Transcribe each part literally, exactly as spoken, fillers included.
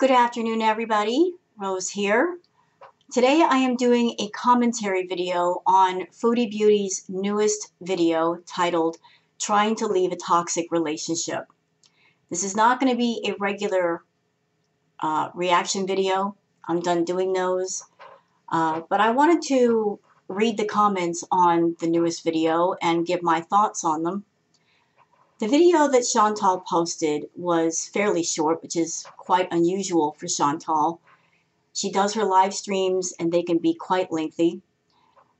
Good afternoon, everybody. Rose here. Today I am doing a commentary video on Foodie Beauty's newest video titled Trying to Leave a Toxic Relationship. This is not going to be a regular uh, reaction video. I'm done doing those. Uh, but I wanted to read the comments on the newest video and give my thoughts on them. The video that Chantal posted was fairly short, which is quite unusual for Chantal. She does her live streams and they can be quite lengthy.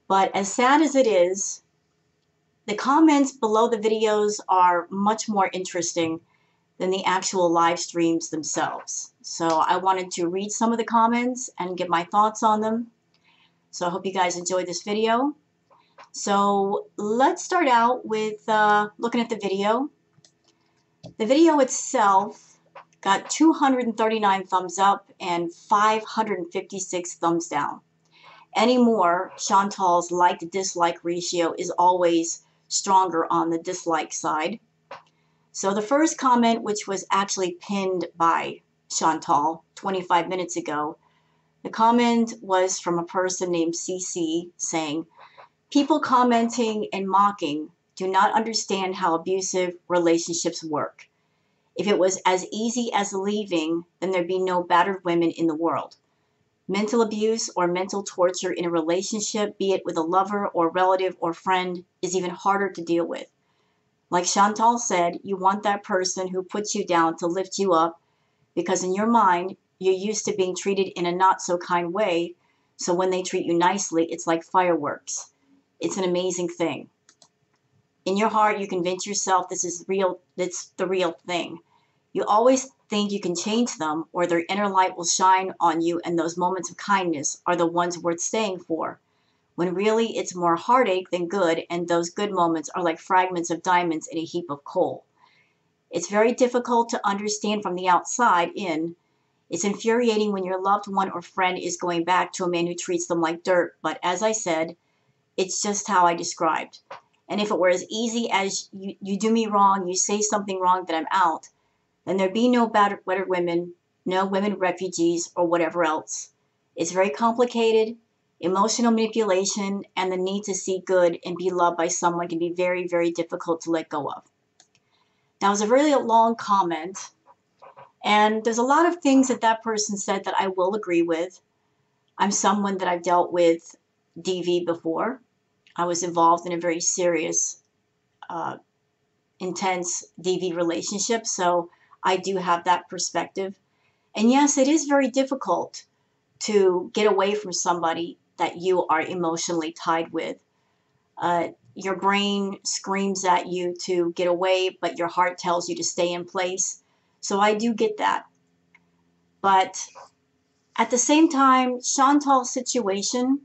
But as sad as it is, the comments below the videos are much more interesting than the actual live streams themselves. So I wanted to read some of the comments and give my thoughts on them. So I hope you guys enjoyed this video. So let's start out with uh, looking at the video. The video itself got two hundred thirty-nine thumbs up and five hundred fifty-six thumbs down. Anymore, Chantal's like to dislike ratio is always stronger on the dislike side. So the first comment, which was actually pinned by Chantal twenty-five minutes ago, the comment was from a person named C C saying, "People commenting and mocking do not understand how abusive relationships work. If it was as easy as leaving, then there'd be no battered women in the world. Mental abuse or mental torture in a relationship, be it with a lover or relative or friend, is even harder to deal with. Like Chantal said, you want that person who puts you down to lift you up because in your mind, you're used to being treated in a not-so-kind way, so when they treat you nicely, it's like fireworks. It's an amazing thing. In your heart, you convince yourself this is real, that's the real thing. You always think you can change them or their inner light will shine on you and those moments of kindness are the ones worth staying for. When really it's more heartache than good and those good moments are like fragments of diamonds in a heap of coal. It's very difficult to understand from the outside in. It's infuriating when your loved one or friend is going back to a man who treats them like dirt, but as I said, it's just how I described. And if it were as easy as you, you do me wrong, you say something wrong, that I'm out, then there'd be no battered women, no women refugees, or whatever else. It's very complicated. Emotional manipulation and the need to see good and be loved by someone can be very, very difficult to let go of." That was a really long comment. And there's a lot of things that that person said that I will agree with. I'm someone that I've dealt with D V before. I was involved in a very serious, uh, intense D V relationship, so I do have that perspective. And yes, it is very difficult to get away from somebody that you are emotionally tied with. Uh, your brain screams at you to get away, but your heart tells you to stay in place. So I do get that. But at the same time, Chantal's situation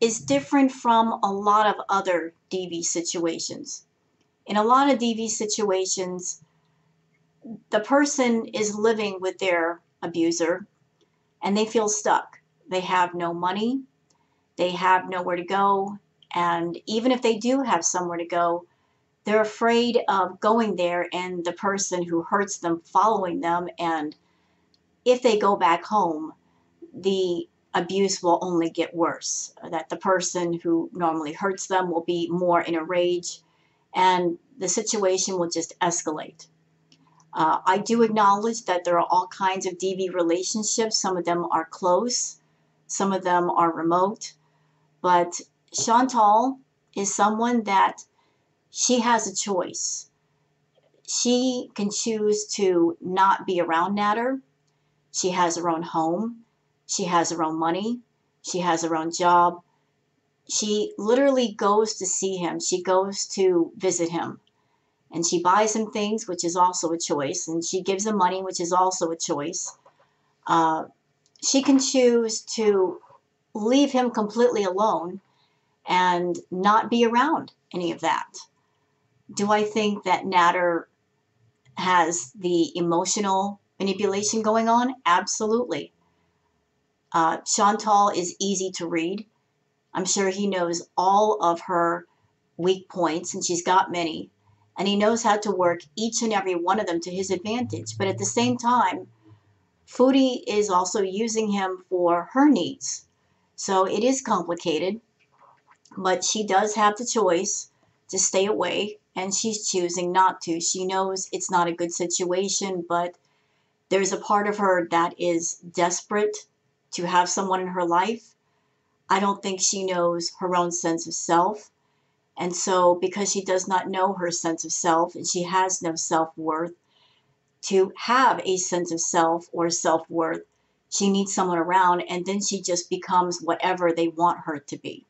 is different from a lot of other D V situations. In a lot of D V situations, the person is living with their abuser and they feel stuck. They have no money, they have nowhere to go, and even if they do have somewhere to go, they're afraid of going there and the person who hurts them following them, and if they go back home, the abuse will only get worse, that the person who normally hurts them will be more in a rage and the situation will just escalate. Uh, I do acknowledge that there are all kinds of D V relationships. Some of them are close, some of them are remote, but Chantal is someone that she has a choice. She can choose to not be around Nader. She has her own home. She has her own money. She has her own job. She literally goes to see him. She goes to visit him. And she buys him things, which is also a choice. And she gives him money, which is also a choice. Uh, she can choose to leave him completely alone and not be around any of that. Do I think that Nader has the emotional manipulation going on? Absolutely. Uh, Chantal is easy to read. I'm sure he knows all of her weak points, and she's got many, and he knows how to work each and every one of them to his advantage. But at the same time, Foodie is also using him for her needs. So it is complicated, but she does have the choice to stay away, and she's choosing not to. She knows it's not a good situation, but there's a part of her that is desperate to have someone in her life. I don't think she knows her own sense of self. And so because she does not know her sense of self and she has no self-worth, to have a sense of self or self-worth, she needs someone around, and then she just becomes whatever they want her to be.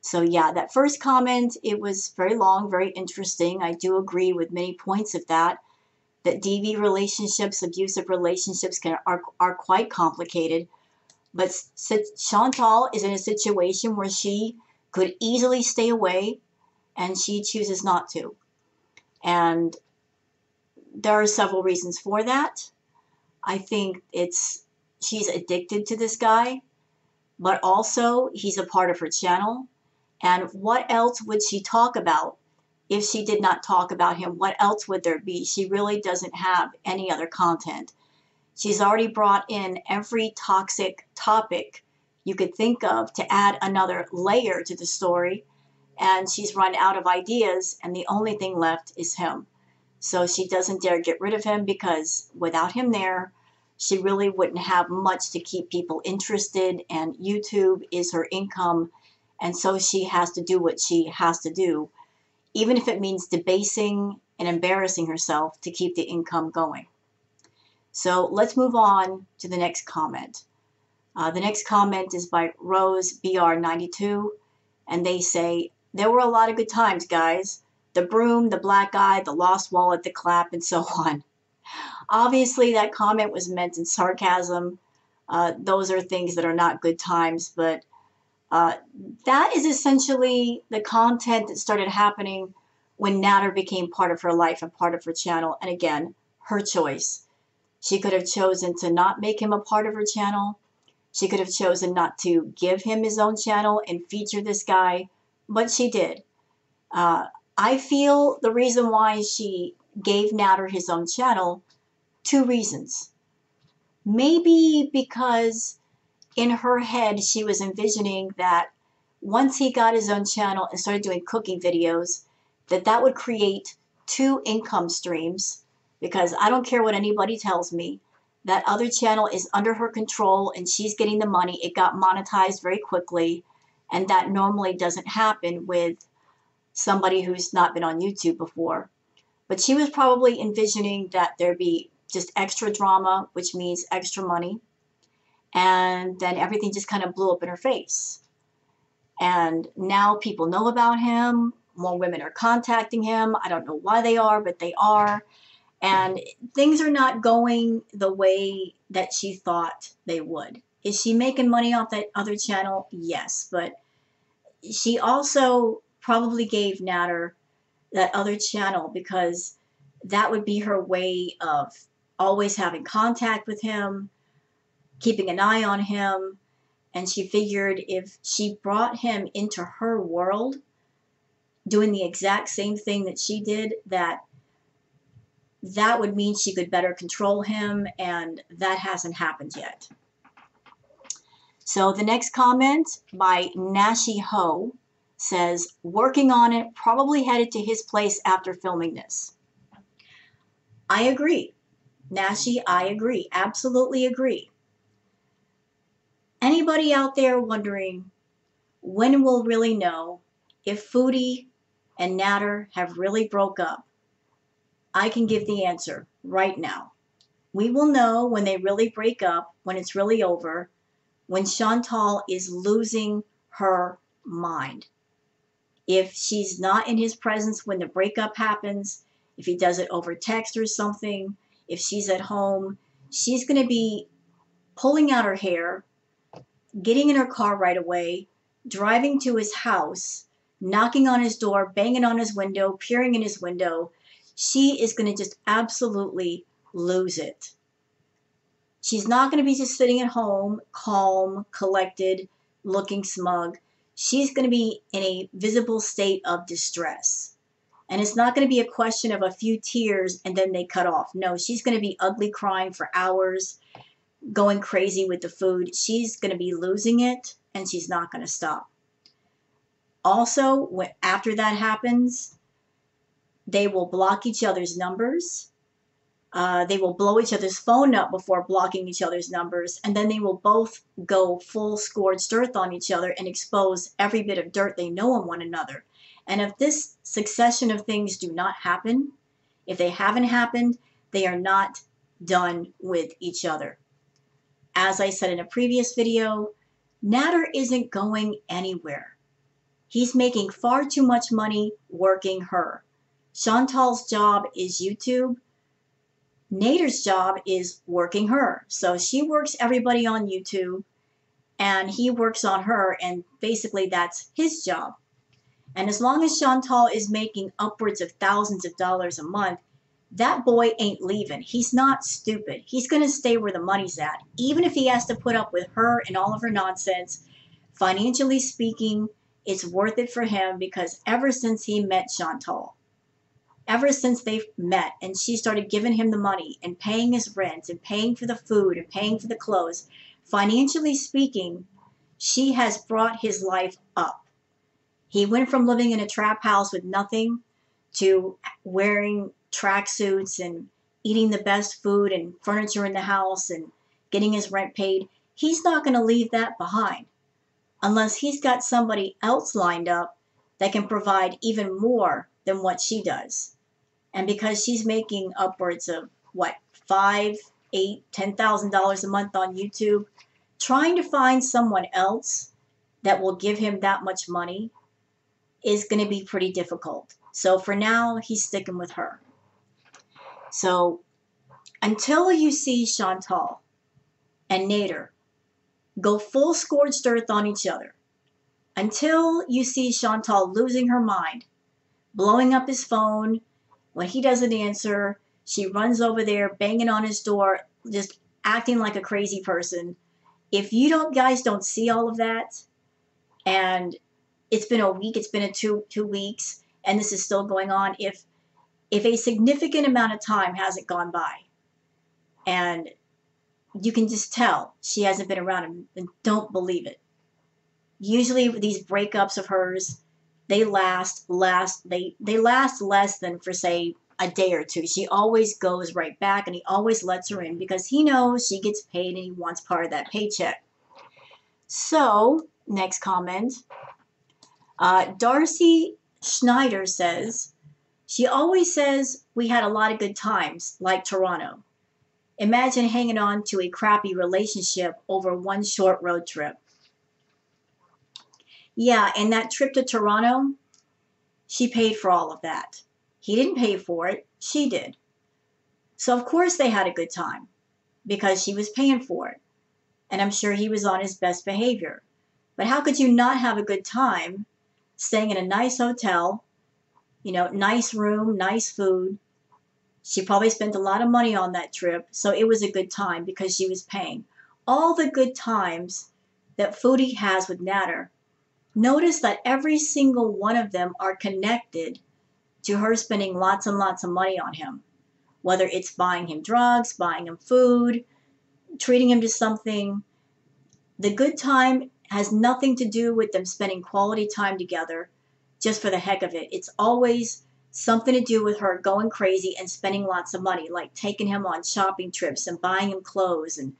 So yeah, that first comment, it was very long, very interesting. I do agree with many points of that, that D V relationships, abusive relationships can are, are quite complicated. But Chantal is in a situation where she could easily stay away, and she chooses not to. And there are several reasons for that. I think it's she's addicted to this guy, but also he's a part of her channel. And what else would she talk about if she did not talk about him? What else would there be? She really doesn't have any other content. She's already brought in every toxic topic you could think of to add another layer to the story. And she's run out of ideas, and the only thing left is him. So she doesn't dare get rid of him, because without him there, she really wouldn't have much to keep people interested. And YouTube is her income. And so she has to do what she has to do, even if it means debasing and embarrassing herself to keep the income going. So let's move on to the next comment. Uh, the next comment is by Rose B R ninety-two, and they say, there were a lot of good times, guys. The broom, the black eye, the lost wallet, the clap, and so on. Obviously, that comment was meant in sarcasm. Uh, those are things that are not good times, but Uh, that is essentially the content that started happening when Nader became part of her life and part of her channel. And again, her choice. She could have chosen to not make him a part of her channel. She could have chosen not to give him his own channel and feature this guy, but she did. Uh, I feel the reason why she gave Nader his own channel, two reasons. Maybe because in her head, she was envisioning that once he got his own channel and started doing cooking videos, that that would create two income streams, because I don't care what anybody tells me, that other channel is under her control and she's getting the money. It got monetized very quickly, and that normally doesn't happen with somebody who's not been on YouTube before. But she was probably envisioning that there'd be just extra drama, which means extra money. And then everything just kind of blew up in her face. And now people know about him. More women are contacting him. I don't know why they are, but they are. And things are not going the way that she thought they would. Is she making money off that other channel? Yes. But she also probably gave Nader that other channel because that would be her way of always having contact with him, keeping an eye on him. And she figured if she brought him into her world, doing the exact same thing that she did, that that would mean she could better control him, and that hasn't happened yet. So the next comment by Nashi Ho says, working on it, probably headed to his place after filming this. I agree. Nashi, I agree. Absolutely agree. Anybody out there wondering when we'll really know if Foodie and Nader have really broke up, I can give the answer right now. We will know when they really break up, when it's really over, when Chantal is losing her mind. If she's not in his presence when the breakup happens, if he does it over text or something, if she's at home, she's going to be pulling out her hair, getting in her car right away, driving to his house, knocking on his door, banging on his window, peering in his window. She is going to just absolutely lose it. She's not going to be just sitting at home, calm, collected, looking smug. She's going to be in a visible state of distress. And it's not going to be a question of a few tears and then they cut off. No, she's going to be ugly crying for hours. going crazy with the food, she's going to be losing it and she's not going to stop. Also, when, after that happens, they will block each other's numbers. Uh, they will blow each other's phone up before blocking each other's numbers, and then they will both go full scorched earth on each other and expose every bit of dirt they know on one another. And if this succession of things do not happen, if they haven't happened, they are not done with each other. As I said in a previous video, Nader isn't going anywhere. He's making far too much money working her. Chantal's job is YouTube. Nader's job is working her. So she works everybody on YouTube and he works on her, and basically that's his job. And as long as Chantal is making upwards of thousands of dollars a month, that boy ain't leaving. He's not stupid. He's going to stay where the money's at. Even if he has to put up with her and all of her nonsense, financially speaking, it's worth it for him, because ever since he met Chantal, ever since they've met and she started giving him the money and paying his rent and paying for the food and paying for the clothes, financially speaking, she has brought his life up. He went from living in a trap house with nothing to wearing tracksuits and eating the best food and furniture in the house and getting his rent paid. He's not going to leave that behind unless he's got somebody else lined up that can provide even more than what she does. And because she's making upwards of what, five, eight, ten thousand dollars a month on YouTube, trying to find someone else that will give him that much money is going to be pretty difficult. So for now, he's sticking with her. So until you see Chantal and Nader go full scorched earth on each other, until you see Chantal losing her mind, blowing up his phone, when he doesn't answer, she runs over there, banging on his door, just acting like a crazy person. If you don't, guys don't see all of that, and it's been a week, it's been a two, two weeks, and this is still going on, if if a significant amount of time hasn't gone by, and you can just tell she hasn't been around him, and don't believe it. Usually these breakups of hers, they last, last, they, they last less than for, say, a day or two. She always goes right back, and he always lets her in because he knows she gets paid and he wants part of that paycheck. So, next comment. Uh, Darcy Schneider says, she always says we had a lot of good times, like Toronto. Imagine hanging on to a crappy relationship over one short road trip. Yeah, and that trip to Toronto, she paid for all of that. He didn't pay for it, she did. So of course they had a good time because she was paying for it. And I'm sure he was on his best behavior. But how could you not have a good time staying in a nice hotel, you know, nice room, nice food? She probably spent a lot of money on that trip, so it was a good time because she was paying. All the good times that Foodie has with Nader, notice that every single one of them are connected to her spending lots and lots of money on him, whether it's buying him drugs, buying him food, treating him to something. The good time has nothing to do with them spending quality time together just for the heck of it. It's always something to do with her going crazy and spending lots of money, like taking him on shopping trips and buying him clothes and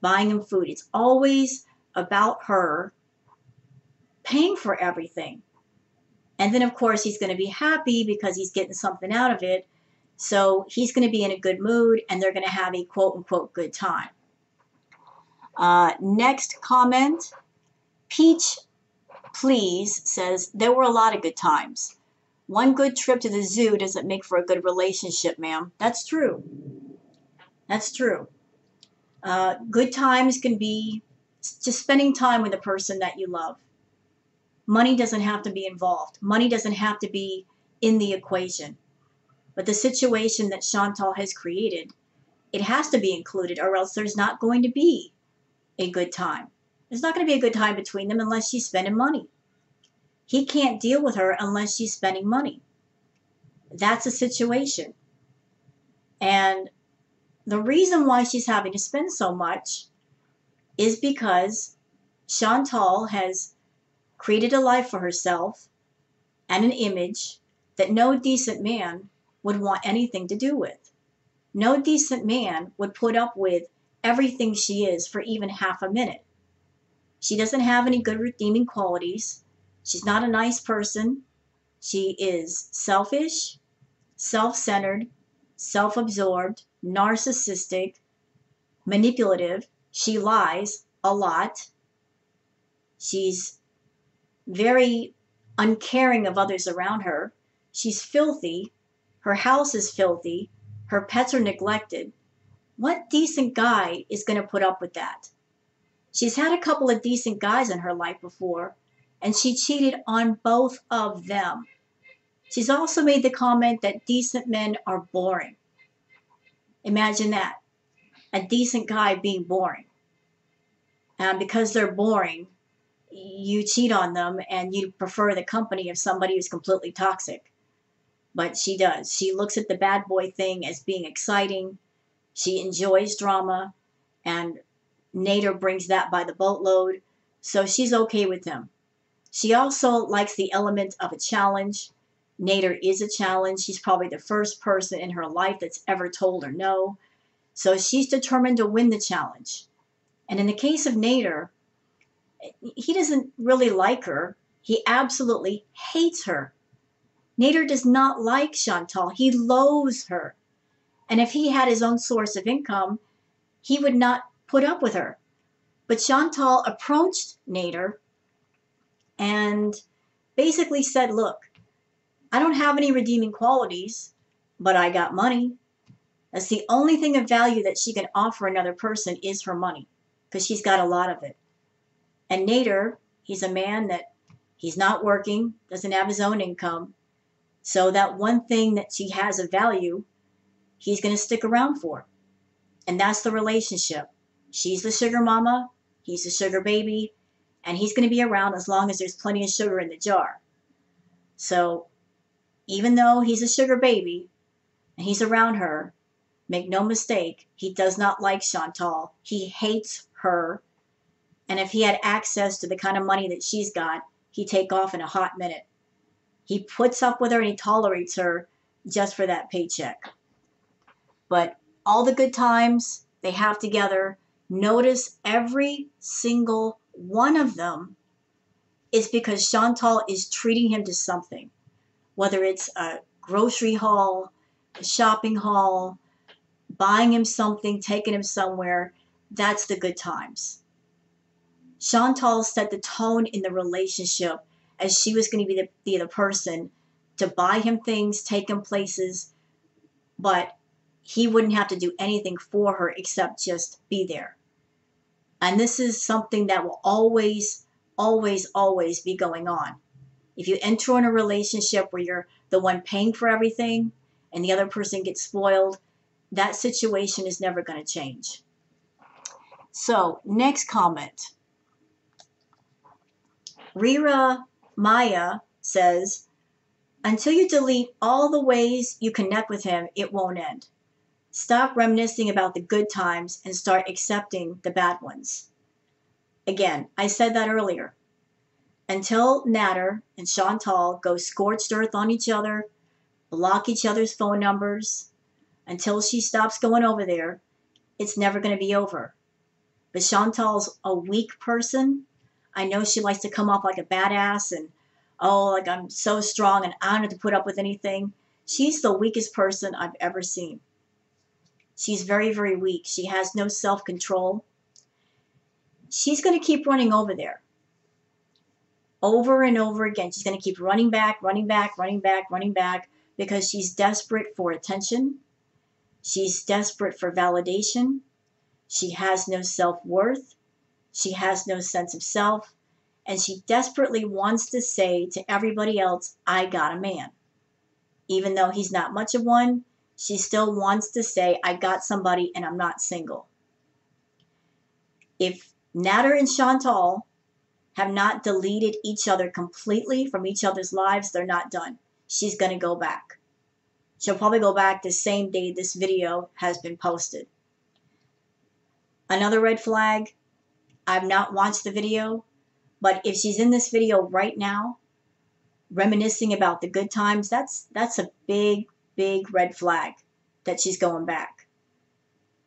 buying him food. It's always about her paying for everything. And then, of course, he's going to be happy because he's getting something out of it. So he's going to be in a good mood, and they're going to have a quote-unquote good time. Uh, next comment. Peach, please, says, there were a lot of good times. One good trip to the zoo doesn't make for a good relationship, ma'am. That's true. That's true. Uh, good times can be just spending time with a person that you love. Money doesn't have to be involved. Money doesn't have to be in the equation. But the situation that Chantal has created, it has to be included, or else there's not going to be a good time. There's not going to be a good time between them unless she's spending money. He can't deal with her unless she's spending money. That's a situation. And The reason why she's having to spend so much is because Chantal has created a life for herself and an image that no decent man would want anything to do with. No decent man would put up with everything she is for even half a minute. She doesn't have any good redeeming qualities. She's not a nice person. She is selfish, self-centered, self-absorbed, narcissistic, manipulative. She lies a lot. She's very uncaring of others around her. She's filthy. Her house is filthy. Her pets are neglected. What decent guy is going to put up with that? She's had a couple of decent guys in her life before, and she cheated on both of them. She's also made the comment that decent men are boring. Imagine that, a decent guy being boring. And because they're boring, you cheat on them and you prefer the company of somebody who's completely toxic. But she does. She looks at the bad boy thing as being exciting. She enjoys drama, and Nader brings that by the boatload, so she's okay with him. She also likes the element of a challenge. Nader is a challenge. She's probably the first person in her life that's ever told her no. So she's determined to win the challenge. And in the case of Nader, he doesn't really like her. He absolutely hates her. Nader does not like Chantal. He loathes her. And if he had his own source of income, he would not put up with her. But Chantal approached Nader and basically said, look, I don't have any redeeming qualities, but I got money. That's the only thing of value that she can offer another person is her money, because she's got a lot of it. And Nader, he's a man that he's not working, doesn't have his own income. So that one thing that she has of value, he's going to stick around for. And that's the relationship. She's the sugar mama, he's the sugar baby, and he's going to be around as long as there's plenty of sugar in the jar. So even though he's a sugar baby and he's around her, make no mistake, he does not like Chantal. He hates her. And if he had access to the kind of money that she's got, he'd take off in a hot minute. He puts up with her and he tolerates her just for that paycheck. But all the good times they have together, notice every single one of them is because Chantal is treating him to something. Whether it's a grocery haul, a shopping haul, buying him something, taking him somewhere, that's the good times. Chantal set the tone in the relationship as she was going to be the, be the person to buy him things, take him places, but he wouldn't have to do anything for her except just be there. And this is something that will always, always, always be going on. If you enter in a relationship where you're the one paying for everything and the other person gets spoiled, that situation is never going to change. So, next comment. Rira Maya says, until you delete all the ways you connect with him, it won't end. Stop reminiscing about the good times and start accepting the bad ones. Again, I said that earlier. Until Nader and Chantal go scorched earth on each other, block each other's phone numbers, until she stops going over there, it's never going to be over. But Chantal's a weak person. I know she likes to come off like a badass and, oh, like I'm so strong and I don't have to put up with anything. She's the weakest person I've ever seen. She's very, very weak. She has no self-control. She's going to keep running over there. Over and over again. She's going to keep running back, running back, running back, running back because she's desperate for attention. She's desperate for validation. She has no self-worth. She has no sense of self. And she desperately wants to say to everybody else, I got a man. Even though he's not much of one, she still wants to say, I got somebody and I'm not single. If Nader and Chantal have not deleted each other completely from each other's lives, they're not done. She's going to go back. She'll probably go back the same day this video has been posted. Another red flag, I've not watched the video, but if she's in this video right now, reminiscing about the good times, that's that's a big, big red flag that she's going back.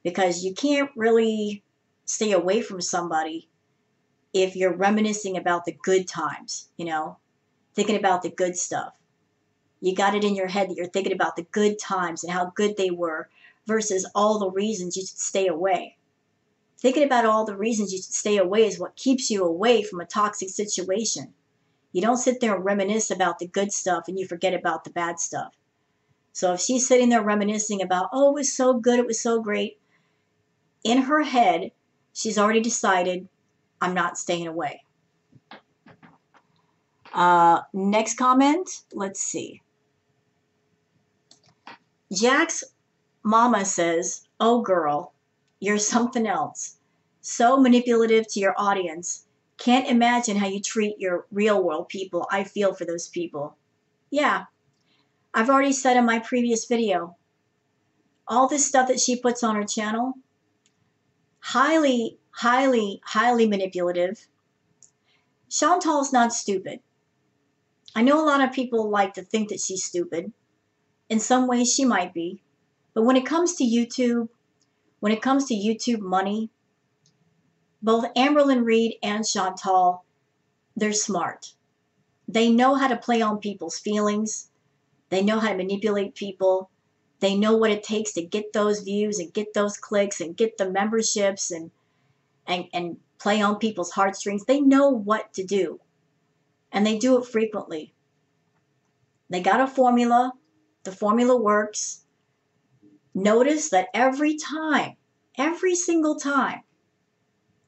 Because you can't really stay away from somebody if you're reminiscing about the good times, you know, thinking about the good stuff. You got it in your head that you're thinking about the good times and how good they were versus all the reasons you should stay away. Thinking about all the reasons you should stay away is what keeps you away from a toxic situation. You don't sit there and reminisce about the good stuff and you forget about the bad stuff. So if she's sitting there reminiscing about, oh, it was so good, it was so great, in her head, she's already decided, I'm not staying away. Uh, next comment. Let's see. Jack's mama says, oh, girl, you're something else. So manipulative to your audience. Can't imagine how you treat your real world people. I feel for those people. Yeah. I've already said in my previous video, all this stuff that she puts on her channel, highly highly, highly manipulative. Chantal's not stupid. I know a lot of people like to think that she's stupid. In some ways she might be. But when it comes to YouTube, when it comes to YouTube money, both Amberlynn Reed and Chantal, they're smart. They know how to play on people's feelings. They know how to manipulate people. They know what it takes to get those views and get those clicks and get the memberships and And, and play on people's heartstrings. They know what to do. And they do it frequently. They got a formula. The formula works. Notice that every time, every single time,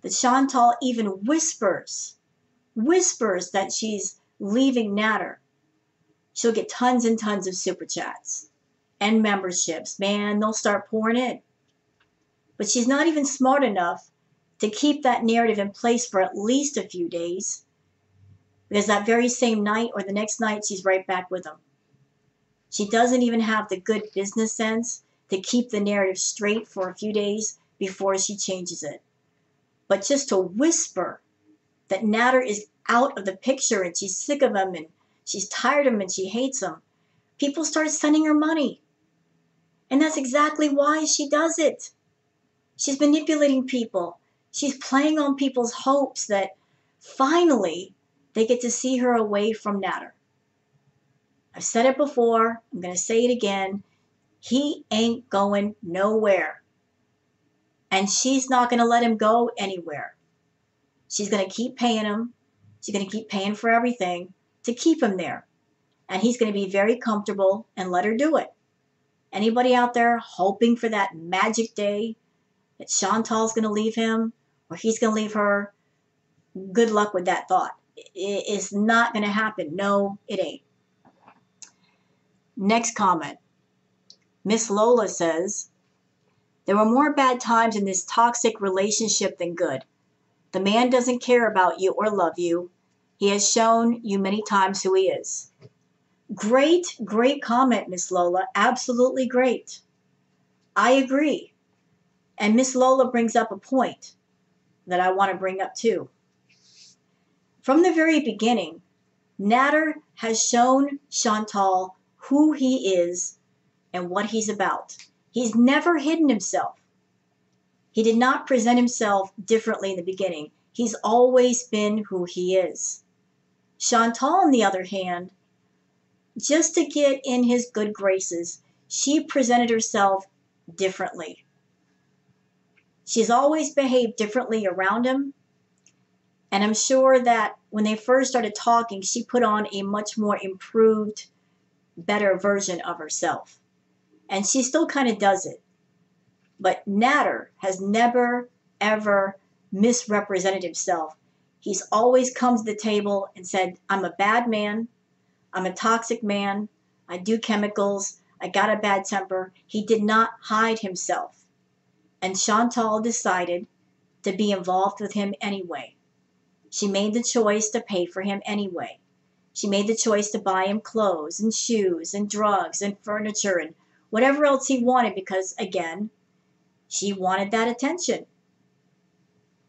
that Chantal even whispers, whispers that she's leaving Nader, she'll get tons and tons of super chats and memberships. Man, they'll start pouring in. But she's not even smart enough to keep that narrative in place for at least a few days, because that very same night or the next night, she's right back with him. She doesn't even have the good business sense to keep the narrative straight for a few days before she changes it. But just to whisper that Nader is out of the picture and she's sick of him and she's tired of him and she hates him, people start sending her money. And that's exactly why she does it. She's manipulating people. She's playing on people's hopes that finally they get to see her away from Nader. I've said it before. I'm going to say it again. He ain't going nowhere. And she's not going to let him go anywhere. She's going to keep paying him. She's going to keep paying for everything to keep him there. And he's going to be very comfortable and let her do it. Anybody out there hoping for that magic day that Chantal's going to leave him, or he's going to leave her, good luck with that thought. It's not going to happen. No, it ain't. Next comment. Miss Lola says, there were more bad times in this toxic relationship than good. The man doesn't care about you or love you. He has shown you many times who he is. Great, great comment, Miss Lola. Absolutely great. I agree. And Miss Lola brings up a point that I want to bring up too. From the very beginning, Nader has shown Chantal who he is and what he's about. He's never hidden himself. He did not present himself differently in the beginning. He's always been who he is. Chantal, on the other hand, just to get in his good graces, she presented herself differently. She's always behaved differently around him, and I'm sure that when they first started talking, she put on a much more improved, better version of herself. And she still kind of does it. But Nader has never, ever misrepresented himself. He's always come to the table and said, I'm a bad man, I'm a toxic man, I do chemicals, I got a bad temper. He did not hide himself. And Chantal decided to be involved with him anyway. She made the choice to pay for him anyway. She made the choice to buy him clothes and shoes and drugs and furniture and whatever else he wanted because, again, she wanted that attention.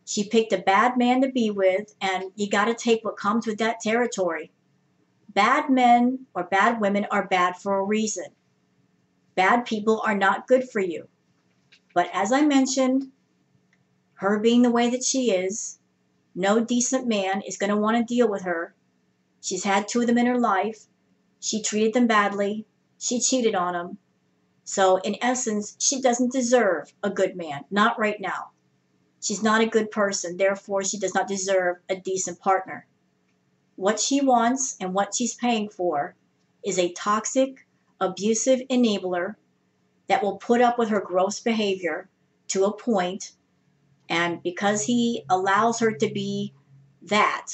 She picked a bad man to be with, and you got to take what comes with that territory. Bad men or bad women are bad for a reason. Bad people are not good for you. But as I mentioned, her being the way that she is, no decent man is going to want to deal with her. She's had two of them in her life. She treated them badly. She cheated on them. So in essence, she doesn't deserve a good man. Not right now. She's not a good person. Therefore, she does not deserve a decent partner. What she wants and what she's paying for is a toxic, abusive enabler that will put up with her gross behavior to a point. And because he allows her to be that,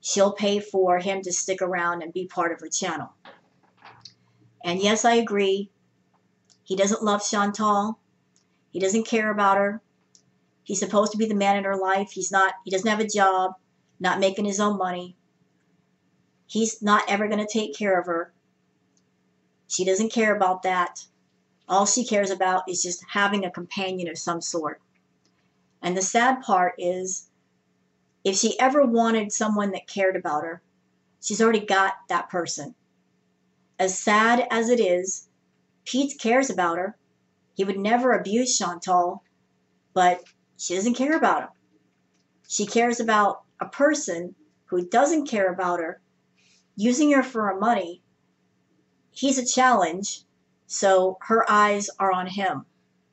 she'll pay for him to stick around and be part of her channel. And yes, I agree. He doesn't love Chantal. He doesn't care about her. He's supposed to be the man in her life. He's not. He doesn't have a job, not making his own money. He's not ever going to take care of her. She doesn't care about that. All she cares about is just having a companion of some sort. And the sad part is, if she ever wanted someone that cared about her, she's already got that person. As sad as it is, Pete cares about her. He would never abuse Chantal, but she doesn't care about him. She cares about a person who doesn't care about her, using her for her money. He's a challenge, so her eyes are on him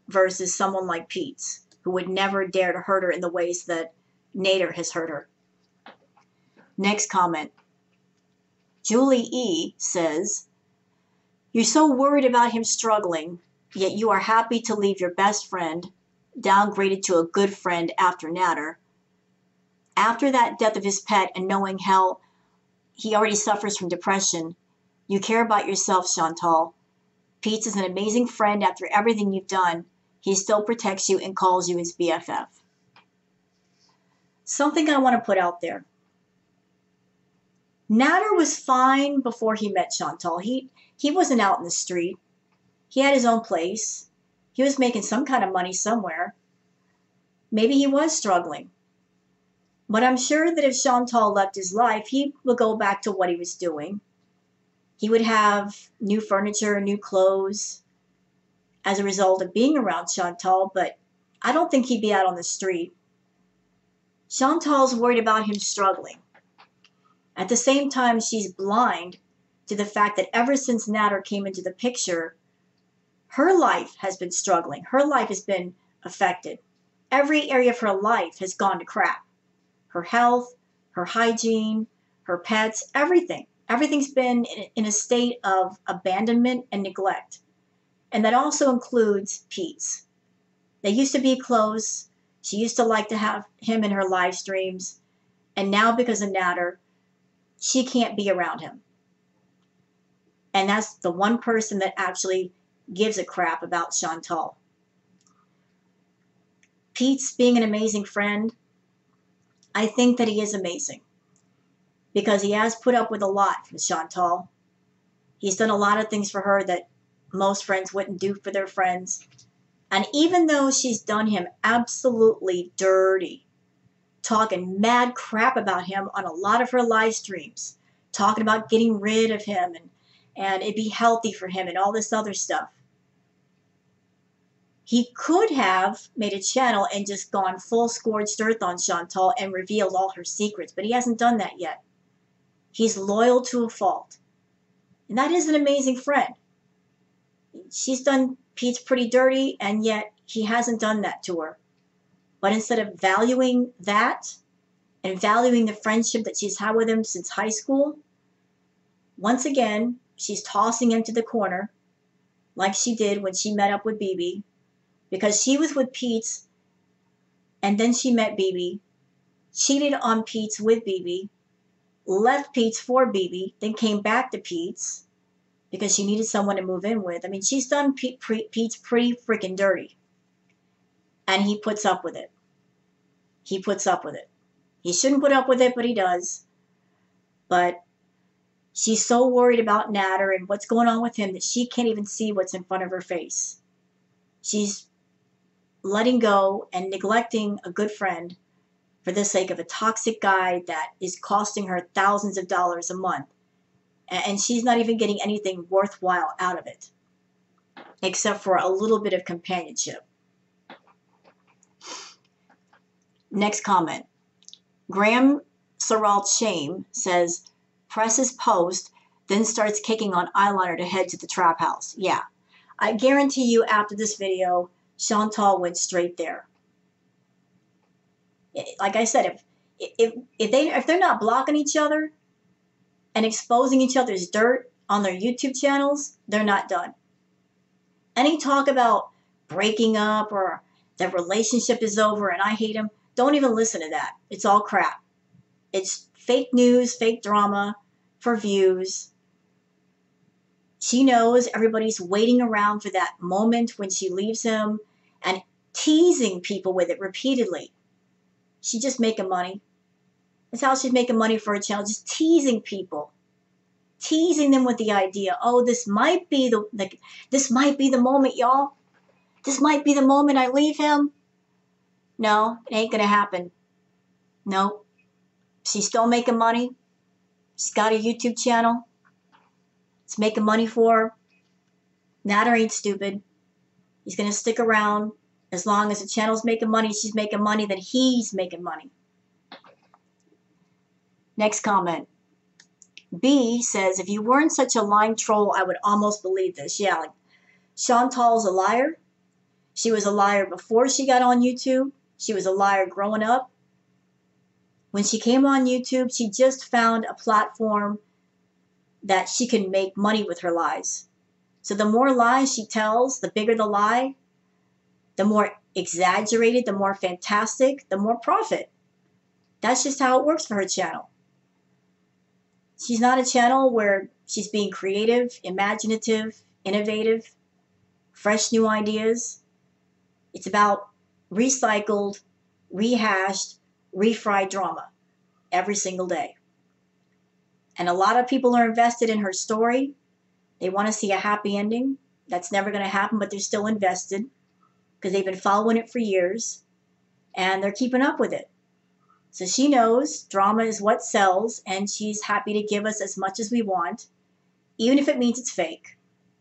versus someone like Pete's, who would never dare to hurt her in the ways that Nader has hurt her. Next comment. Julie E. says, "You're so worried about him struggling, yet you are happy to leave your best friend, downgraded to a good friend after Nader. After that death of his pet and knowing how he already suffers from depression, you care about yourself, Chantal. Pete is an amazing friend after everything you've done. He still protects you and calls you his B F F." Something I want to put out there. Nader was fine before he met Chantal. He, he wasn't out in the street. He had his own place. He was making some kind of money somewhere. Maybe he was struggling. But I'm sure that if Chantal left his life, he would go back to what he was doing. He would have new furniture, new clothes, as a result of being around Chantal, but I don't think he'd be out on the street. Chantal's worried about him struggling. At the same time, she's blind to the fact that ever since Nader came into the picture, her life has been struggling. Her life has been affected. Every area of her life has gone to crap. Her health, her hygiene, her pets, everything. Everything's been in a state of abandonment and neglect. And that also includes Pete's. They used to be close. She used to like to have him in her live streams. And now because of Nader, she can't be around him. And that's the one person that actually gives a crap about Chantal. Pete's being an amazing friend. I think that he is amazing, because he has put up with a lot from Chantal. He's done a lot of things for her that most friends wouldn't do for their friends. And even though she's done him absolutely dirty, talking mad crap about him on a lot of her live streams, talking about getting rid of him and, and it'd be healthy for him and all this other stuff, he could have made a channel and just gone full scorched earth on Chantal and revealed all her secrets, but he hasn't done that yet. He's loyal to a fault. And that is an amazing friend. She's done Pete's pretty dirty, and yet he hasn't done that to her. But instead of valuing that and valuing the friendship that she's had with him since high school, once again, she's tossing him to the corner like she did when she met up with Bibi, because she was with Pete's and then she met Bibi, cheated on Pete's with Bibi, left Pete's for Bibi, then came back to Pete's, because she needed someone to move in with. I mean, she's done Pete, Pete's pretty freaking dirty. And he puts up with it. He puts up with it. He shouldn't put up with it, but he does. But she's so worried about Nader and what's going on with him that she can't even see what's in front of her face. She's letting go and neglecting a good friend for the sake of a toxic guy that is costing her thousands of dollars a month. And she's not even getting anything worthwhile out of it, except for a little bit of companionship. Next comment. Graham Saralt Shame says, presses post, then starts kicking on eyeliner to head to the trap house. Yeah, I guarantee you after this video, Chantal went straight there. Like I said, if if if they if they're not blocking each other and exposing each other's dirt on their YouTube channels, they're not done. Any talk about breaking up or the relationship is over and I hate him, don't even listen to that. It's all crap. It's fake news, fake drama for views. She knows everybody's waiting around for that moment when she leaves him and teasing people with it repeatedly. She's just making money. That's how she's making money for her channel, just teasing people. Teasing them with the idea, oh, this might be the, the this might be the moment, y'all. This might be the moment I leave him. No, it ain't gonna happen. No. She's still making money. She's got a YouTube channel. It's making money for her. Nader ain't stupid. He's gonna stick around. As long as the channel's making money, she's making money, then he's making money. Next comment. B says, if you weren't such a lying troll, I would almost believe this. Yeah, like Chantal's a liar. She was a liar before she got on YouTube. She was a liar growing up. When she came on YouTube, she just found a platform that she can make money with her lies. So the more lies she tells, the bigger the lie, the more exaggerated, the more fantastic, the more profit. That's just how it works for her channel. She's not a channel where she's being creative, imaginative, innovative, fresh new ideas. It's about recycled, rehashed, refried drama every single day. And a lot of people are invested in her story. They want to see a happy ending. That's never going to happen, but they're still invested, because they've been following it for years and they're keeping up with it. So she knows drama is what sells, and she's happy to give us as much as we want, even if it means it's fake.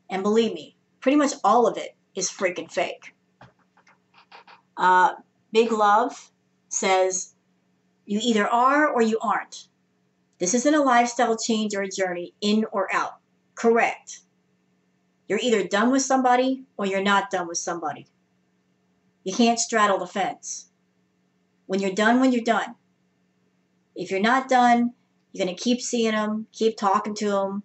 And believe me, pretty much all of it is freaking fake. Uh, Big Love says, you either are or you aren't. This isn't a lifestyle change or a journey in or out. Correct. You're either done with somebody or you're not done with somebody. You can't straddle the fence. When you're done, when you're done. If you're not done, you're going to keep seeing them, keep talking to them,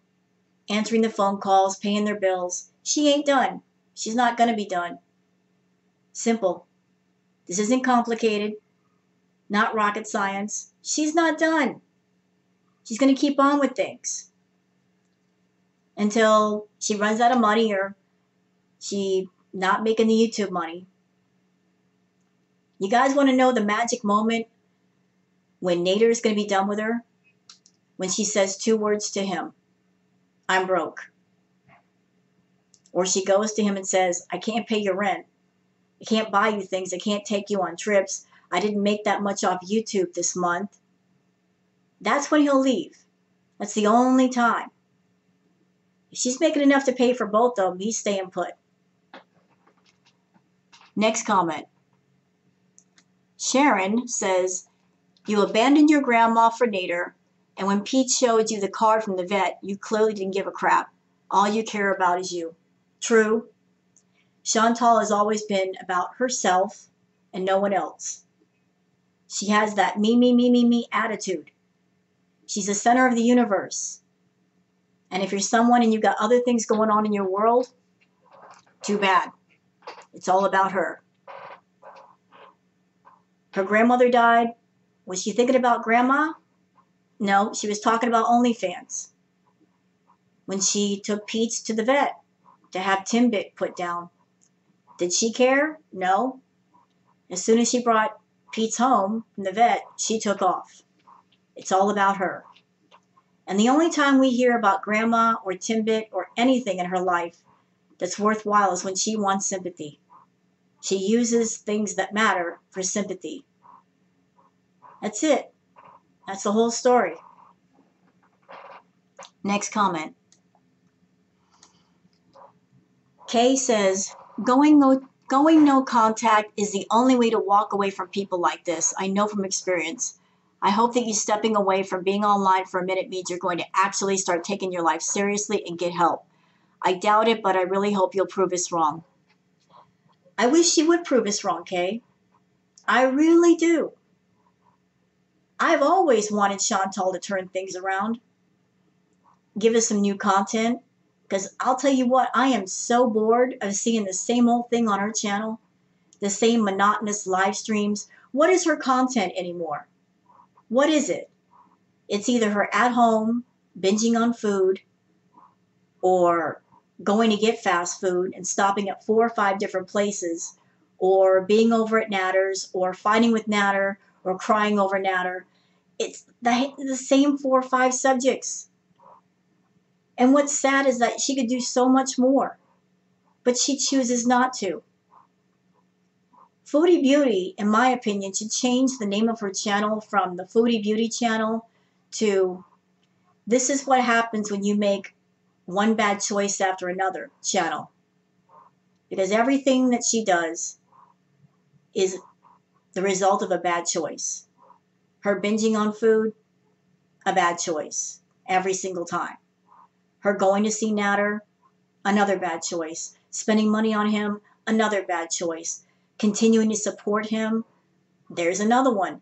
answering the phone calls, paying their bills. She ain't done. She's not going to be done. Simple. This isn't complicated. Not rocket science. She's not done. She's going to keep on with things until she runs out of money or she's not making the YouTube money. You guys want to know the magic moment when Nader is going to be done with her? When she says two words to him. I'm broke. Or she goes to him and says, I can't pay your rent. I can't buy you things. I can't take you on trips. I didn't make that much off YouTube this month. That's when he'll leave. That's the only time. If she's making enough to pay for both of them, he's staying put. Next comment. Sharon says, you abandoned your grandma for Nader, and when Pete showed you the card from the vet, you clearly didn't give a crap. All you care about is you. True. Chantal has always been about herself and no one else. She has that me, me, me, me, me attitude. She's the center of the universe. And if you're someone and you've got other things going on in your world, too bad. It's all about her. Her grandmother died. Was she thinking about grandma? No, she was talking about OnlyFans. When she took Pete to the vet to have Timbit put down, did she care? No. As soon as she brought Pete home from the vet, she took off. It's all about her. And the only time we hear about grandma or Timbit or anything in her life that's worthwhile is when she wants sympathy. She uses things that matter for sympathy. That's it. That's the whole story. Next comment. Kay says, going no, going no contact is the only way to walk away from people like this. I know from experience. I hope that you stepping away from being online for a minute means you're going to actually start taking your life seriously and get help. I doubt it, but I really hope you'll prove us wrong. I wish you would prove us wrong, Kay. I really do. I've always wanted Chantal to turn things around. Give us some new content, because I'll tell you what, I am so bored of seeing the same old thing on her channel, the same monotonous live streams. What is her content anymore? What is it? It's either her at home, binging on food, or going to get fast food and stopping at four or five different places, or being over at Nader's, or fighting with Nader, or crying over Nader. It's the, the same four or five subjects. And what's sad is that she could do so much more, but she chooses not to. Foodie Beauty, in my opinion, should change the name of her channel from the Foodie Beauty channel to This Is What Happens When You Make One Bad Choice After Another channel. Because everything that she does is the result of a bad choice. Her binging on food, a bad choice every single time. Her going to see Nader, another bad choice. Spending money on him, another bad choice. Continuing to support him, there's another one.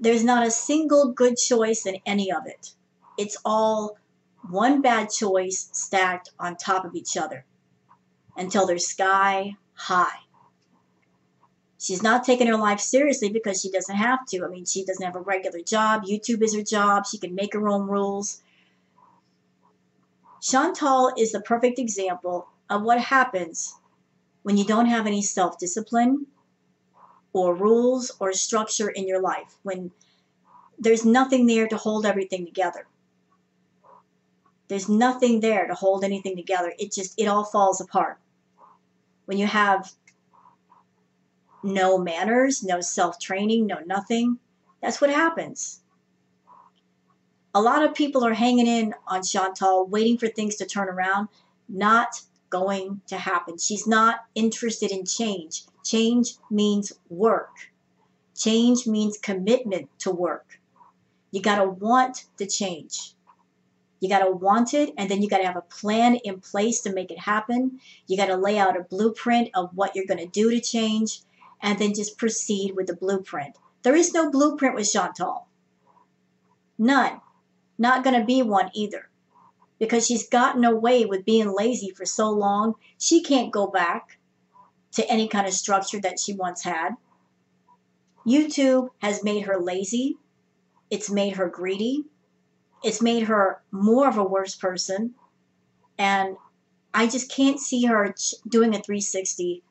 There's not a single good choice in any of it. It's all one bad choice stacked on top of each other until they're sky high. She's not taking her life seriously because she doesn't have to. I mean, she doesn't have a regular job. YouTube is her job. She can make her own rules. Chantal is the perfect example of what happens when you don't have any self-discipline or rules or structure in your life, when there's nothing there to hold everything together. There's nothing there to hold anything together. It just, it all falls apart. When you have no manners, no self-training, no nothing. That's what happens. A lot of people are hanging in on Chantal, waiting for things to turn around. Not going to happen. She's not interested in change. Change means work. Change means commitment to work. You got to want to change. You got to want it, and then you got to have a plan in place to make it happen. You got to lay out a blueprint of what you're going to do to change. And then just proceed with the blueprint. There is no blueprint with Chantal. None. Not going to be one either. Because she's gotten away with being lazy for so long, she can't go back to any kind of structure that she once had. YouTube has made her lazy. It's made her greedy. It's made her more of a worse person. And I just can't see her doing a three sixty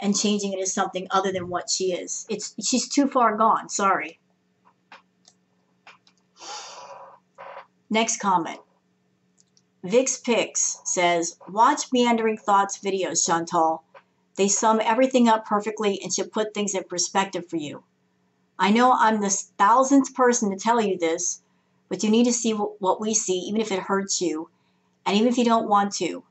and changing it as something other than what she is. It's, she's too far gone. Sorry. Next comment. Vix Pix says, watch Meandering Thoughts videos, Chantal. They sum everything up perfectly and should put things in perspective for you. I know I'm the thousandth person to tell you this, but you need to see what we see, even if it hurts you, and even if you don't want to.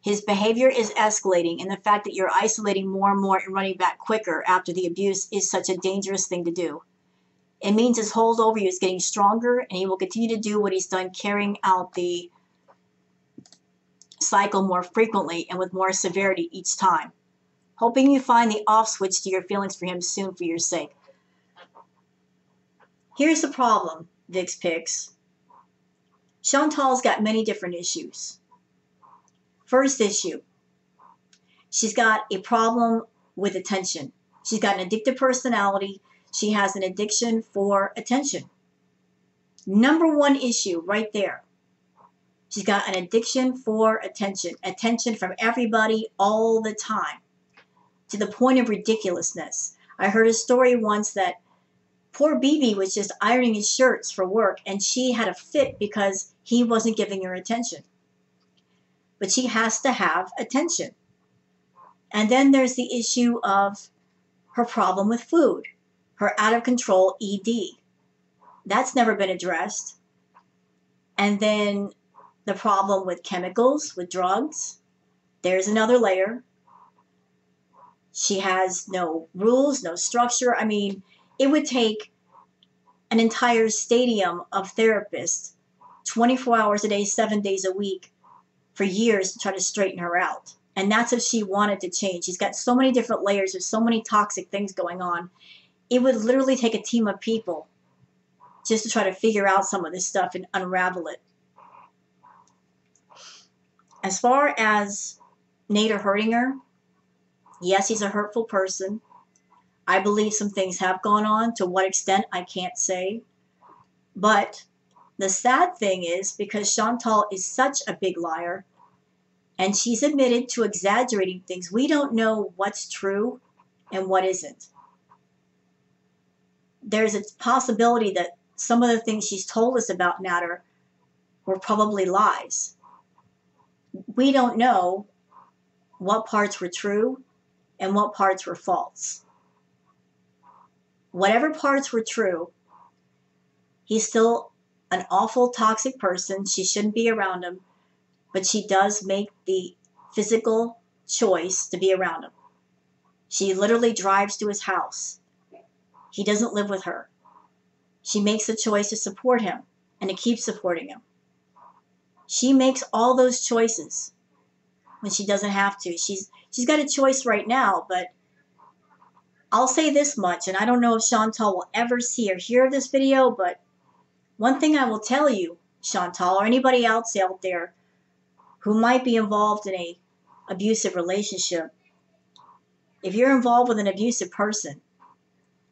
His behavior is escalating, and the fact that you're isolating more and more and running back quicker after the abuse is such a dangerous thing to do. It means his hold over you is getting stronger, and he will continue to do what he's done, carrying out the cycle more frequently and with more severity each time. Hoping you find the off switch to your feelings for him soon for your sake. Here's the problem, Vix Pix. Chantal's got many different issues. First issue, she's got a problem with attention. She's got an addictive personality. She has an addiction for attention. Number one issue right there. She's got an addiction for attention. Attention from everybody all the time, to the point of ridiculousness. I heard a story once that poor Bibi was just ironing his shirts for work, and she had a fit because he wasn't giving her attention. But she has to have attention. And then there's the issue of her problem with food. her out of control E D. That's never been addressed. And then the problem with chemicals, with drugs, there's another layer. She has no rules, no structure. I mean, it would take an entire stadium of therapists twenty-four hours a day, seven days a week for years to try to straighten her out. And that's if she wanted to change. She's got so many different layers. There's so many toxic things going on. It would literally take a team of people just to try to figure out some of this stuff and unravel it. As far as Nader hurting her, yes, he's a hurtful person. I believe some things have gone on. To what extent, I can't say. But the sad thing is, because Chantal is such a big liar, and she's admitted to exaggerating things, we don't know what's true and what isn't. There's a possibility that some of the things she's told us about Nader were probably lies. We don't know what parts were true and what parts were false. Whatever parts were true, he's still an awful, toxic person. She shouldn't be around him. But she does make the physical choice to be around him. She literally drives to his house. He doesn't live with her. She makes the choice to support him and to keep supporting him. She makes all those choices when she doesn't have to. She's, she's got a choice right now, but I'll say this much, and I don't know if Chantal will ever see or hear of this video, but one thing I will tell you, Chantal, or anybody else out there who might be involved in an abusive relationship, if you're involved with an abusive person,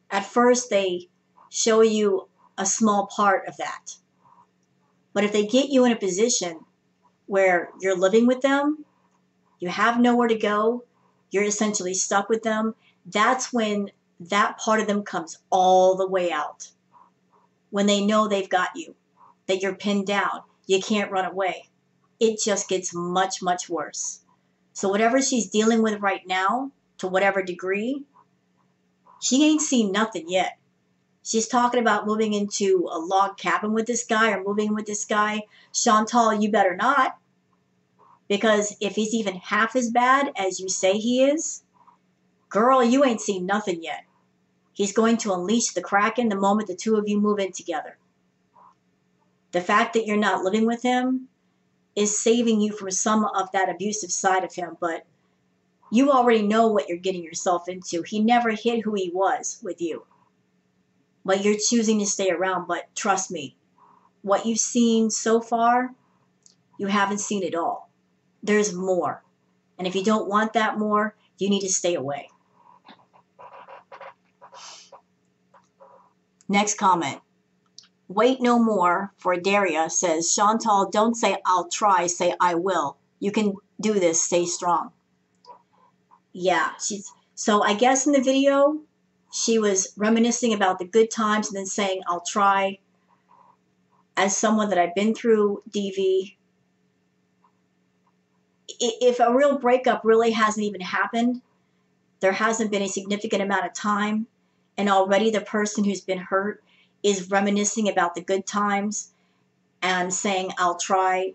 at first they show you a small part of that. But if they get you in a position where you're living with them, you have nowhere to go, you're essentially stuck with them, that's when that part of them comes all the way out. When they know they've got you, that you're pinned down, you can't run away. It just gets much, much worse. So whatever she's dealing with right now, to whatever degree, she ain't seen nothing yet. She's talking about moving into a log cabin with this guy or moving with this guy. Chantal, you better not. Because if he's even half as bad as you say he is, girl, you ain't seen nothing yet. He's going to unleash the Kraken the moment the two of you move in together. The fact that you're not living with him is saving you from some of that abusive side of him, but you already know what you're getting yourself into. He never hid who he was with you, but you're choosing to stay around. But trust me, what you've seen so far, you haven't seen it all. There's more, and if you don't want that more, you need to stay away. Next comment. Wait No More for Daria says, Chantal, don't say I'll try, say I will. You can do this, stay strong. Yeah, she's, so I guess in the video, she was reminiscing about the good times and then saying I'll try. As someone that I've been through D V, if a real breakup really hasn't even happened, there hasn't been a significant amount of time, and already the person who's been hurt is reminiscing about the good times and saying, I'll try,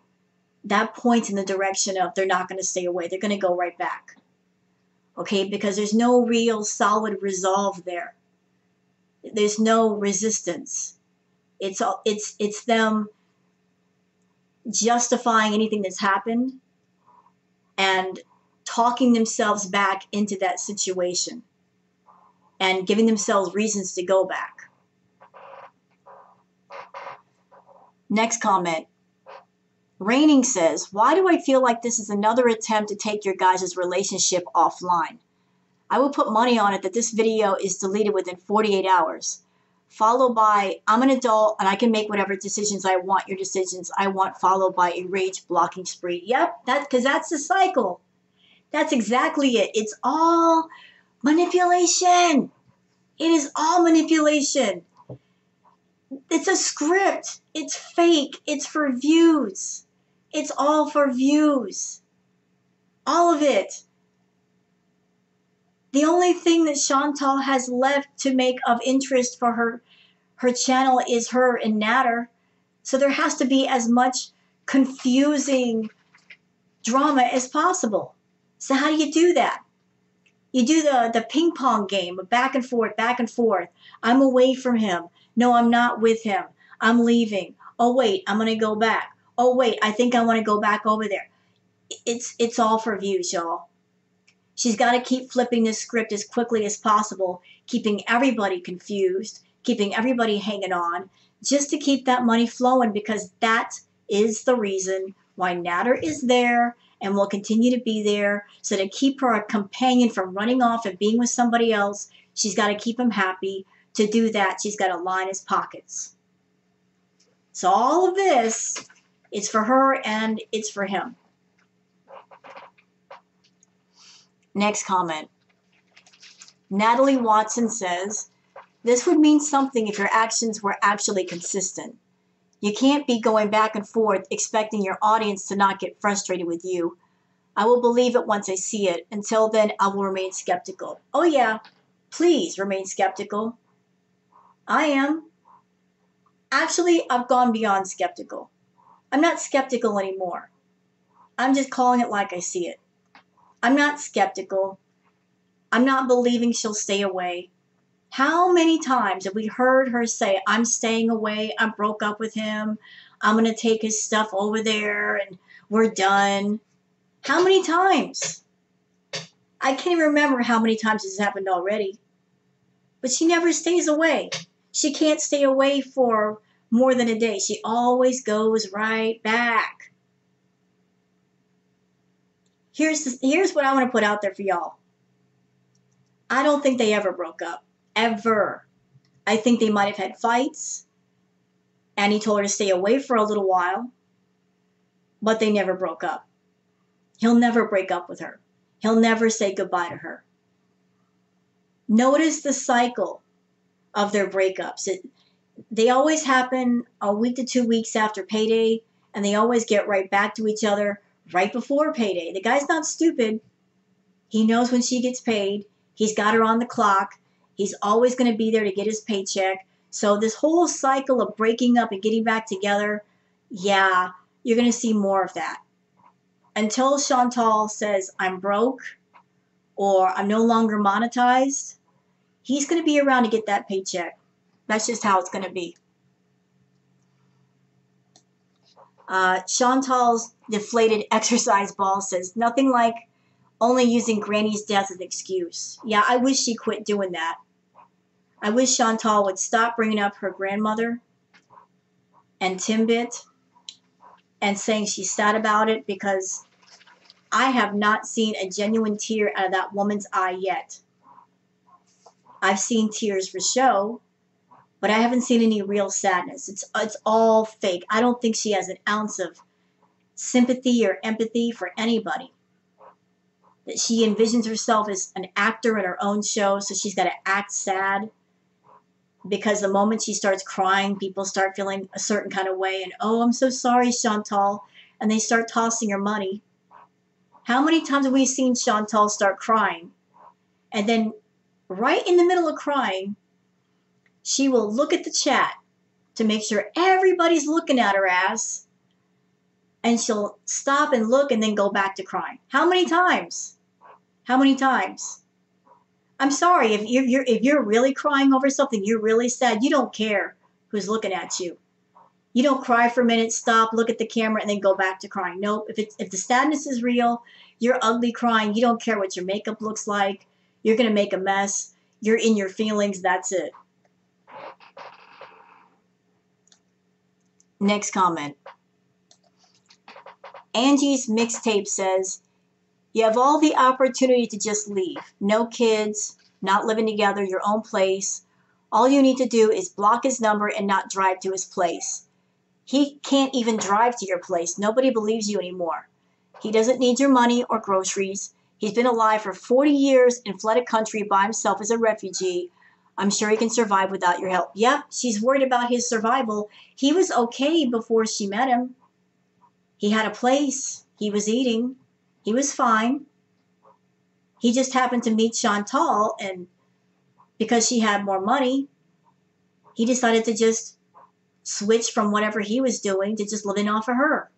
that points in the direction of they're not going to stay away. They're going to go right back. Okay, because there's no real solid resolve there. There's no resistance. It's, all, it's, it's them justifying anything that's happened and talking themselves back into that situation and giving themselves reasons to go back. Next comment. Raining says, why do I feel like this is another attempt to take your guys' relationship offline? I will put money on it that this video is deleted within forty-eight hours. Followed by, I'm an adult and I can make whatever decisions I want, your decisions I want, followed by a rage blocking spree. Yep, that's because that's the cycle. That's exactly it. It's all manipulation. It is all manipulation. It's a script. It's fake. It's for views. It's all for views. All of it. The only thing that Chantal has left to make of interest for her, her channel is her and Nader. So there has to be as much confusing drama as possible. So how do you do that? You do the, the ping pong game, back and forth, back and forth. I'm away from him. No, I'm not with him. I'm leaving. Oh, wait, I'm going to go back. Oh, wait, I think I want to go back over there. It's, it's all for views, y'all. She's got to keep flipping this script as quickly as possible, keeping everybody confused, keeping everybody hanging on, just to keep that money flowing, because that is the reason why Nader is there and will continue to be there. So to keep her a companion from running off and being with somebody else, she's got to keep him happy. To do that, she's got to line his pockets. So all of this is for her and it's for him. Next comment. Natalie Watson says, this would mean something if your actions were actually consistent. You can't be going back and forth expecting your audience to not get frustrated with you. I will believe it once I see it. Until then, I will remain skeptical. Oh yeah, please remain skeptical. I am. Actually, I've gone beyond skeptical. I'm not skeptical anymore. I'm just calling it like I see it. I'm not skeptical. I'm not believing she'll stay away. How many times have we heard her say, I'm staying away, I broke up with him, I'm going to take his stuff over there, and we're done? How many times? I can't even remember how many times this has happened already. But she never stays away. She can't stay away for more than a day. She always goes right back. Here's, the, here's what I want to put out there for y'all. I don't think they ever broke up. Ever. I think they might have had fights. And he told her to stay away for a little while. But they never broke up. He'll never break up with her. He'll never say goodbye to her. Notice the cycle of their breakups. It, they always happen a week to two weeks after payday. And they always get right back to each other. Right before payday. The guy's not stupid. He knows when she gets paid. He's got her on the clock. He's always going to be there to get his paycheck. So this whole cycle of breaking up and getting back together, yeah, you're going to see more of that. Until Chantal says, I'm broke, or I'm no longer monetized, he's going to be around to get that paycheck. That's just how it's going to be. Uh, Chantal's deflated exercise ball says, nothing like only using Granny's death as an excuse. Yeah, I wish she quit doing that. I wish Chantal would stop bringing up her grandmother and Timbit and saying she's sad about it, because I have not seen a genuine tear out of that woman's eye yet. I've seen tears for show, but I haven't seen any real sadness. It's, it's all fake. I don't think she has an ounce of sympathy or empathy for anybody. That she envisions herself as an actor in her own show, so she's got to act sad. Because the moment she starts crying, people start feeling a certain kind of way. And, oh, I'm so sorry, Chantal. And they start tossing her money. How many times have we seen Chantal start crying? And then right in the middle of crying, she will look at the chat to make sure everybody's looking at her ass, and she'll stop and look and then go back to crying. How many times? How many times? I'm sorry, if you're, you're, if you're really crying over something, you're really sad, you don't care who's looking at you. You don't cry for a minute, stop, look at the camera, and then go back to crying. Nope, if, it's, if the sadness is real, you're ugly crying, you don't care what your makeup looks like, you're going to make a mess, you're in your feelings, that's it. Next comment. Angie's mixtape says, you have all the opportunity to just leave. No kids, not living together, your own place. All you need to do is block his number and not drive to his place. He can't even drive to your place. Nobody believes you anymore. He doesn't need your money or groceries. He's been alive for forty years and fled a country by himself as a refugee. I'm sure he can survive without your help. Yep, she's worried about his survival. He was okay before she met him. He had a place. He was eating. He was fine. He just happened to meet Chantal, and because she had more money, he decided to just switch from whatever he was doing to just living off of her.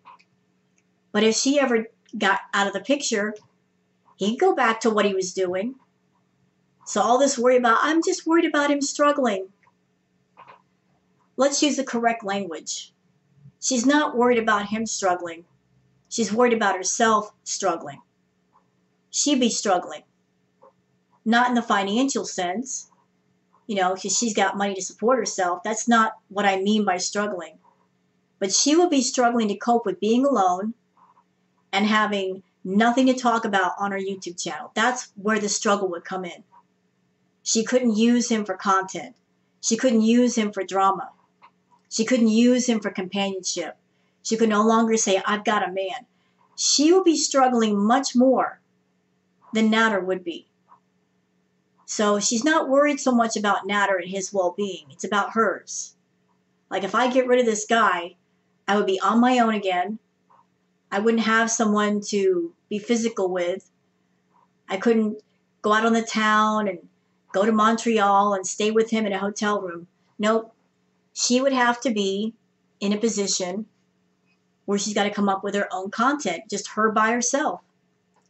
But if she ever got out of the picture, he'd go back to what he was doing. So all this worry about, I'm just worried about him struggling. Let's use the correct language. She's not worried about him struggling. She's worried about herself struggling. She'd be struggling. Not in the financial sense, you know, because she's got money to support herself. That's not what I mean by struggling. But she will be struggling to cope with being alone and having nothing to talk about on her YouTube channel. That's where the struggle would come in. She couldn't use him for content. She couldn't use him for drama. She couldn't use him for companionship. She could no longer say, I've got a man. She will be struggling much more than Nader would be. So she's not worried so much about Nader and his well-being. It's about hers. Like, if I get rid of this guy, I would be on my own again. I wouldn't have someone to be physical with. I couldn't go out on the town and go to Montreal and stay with him in a hotel room. Nope. She would have to be in a position where she's got to come up with her own content, just her by herself.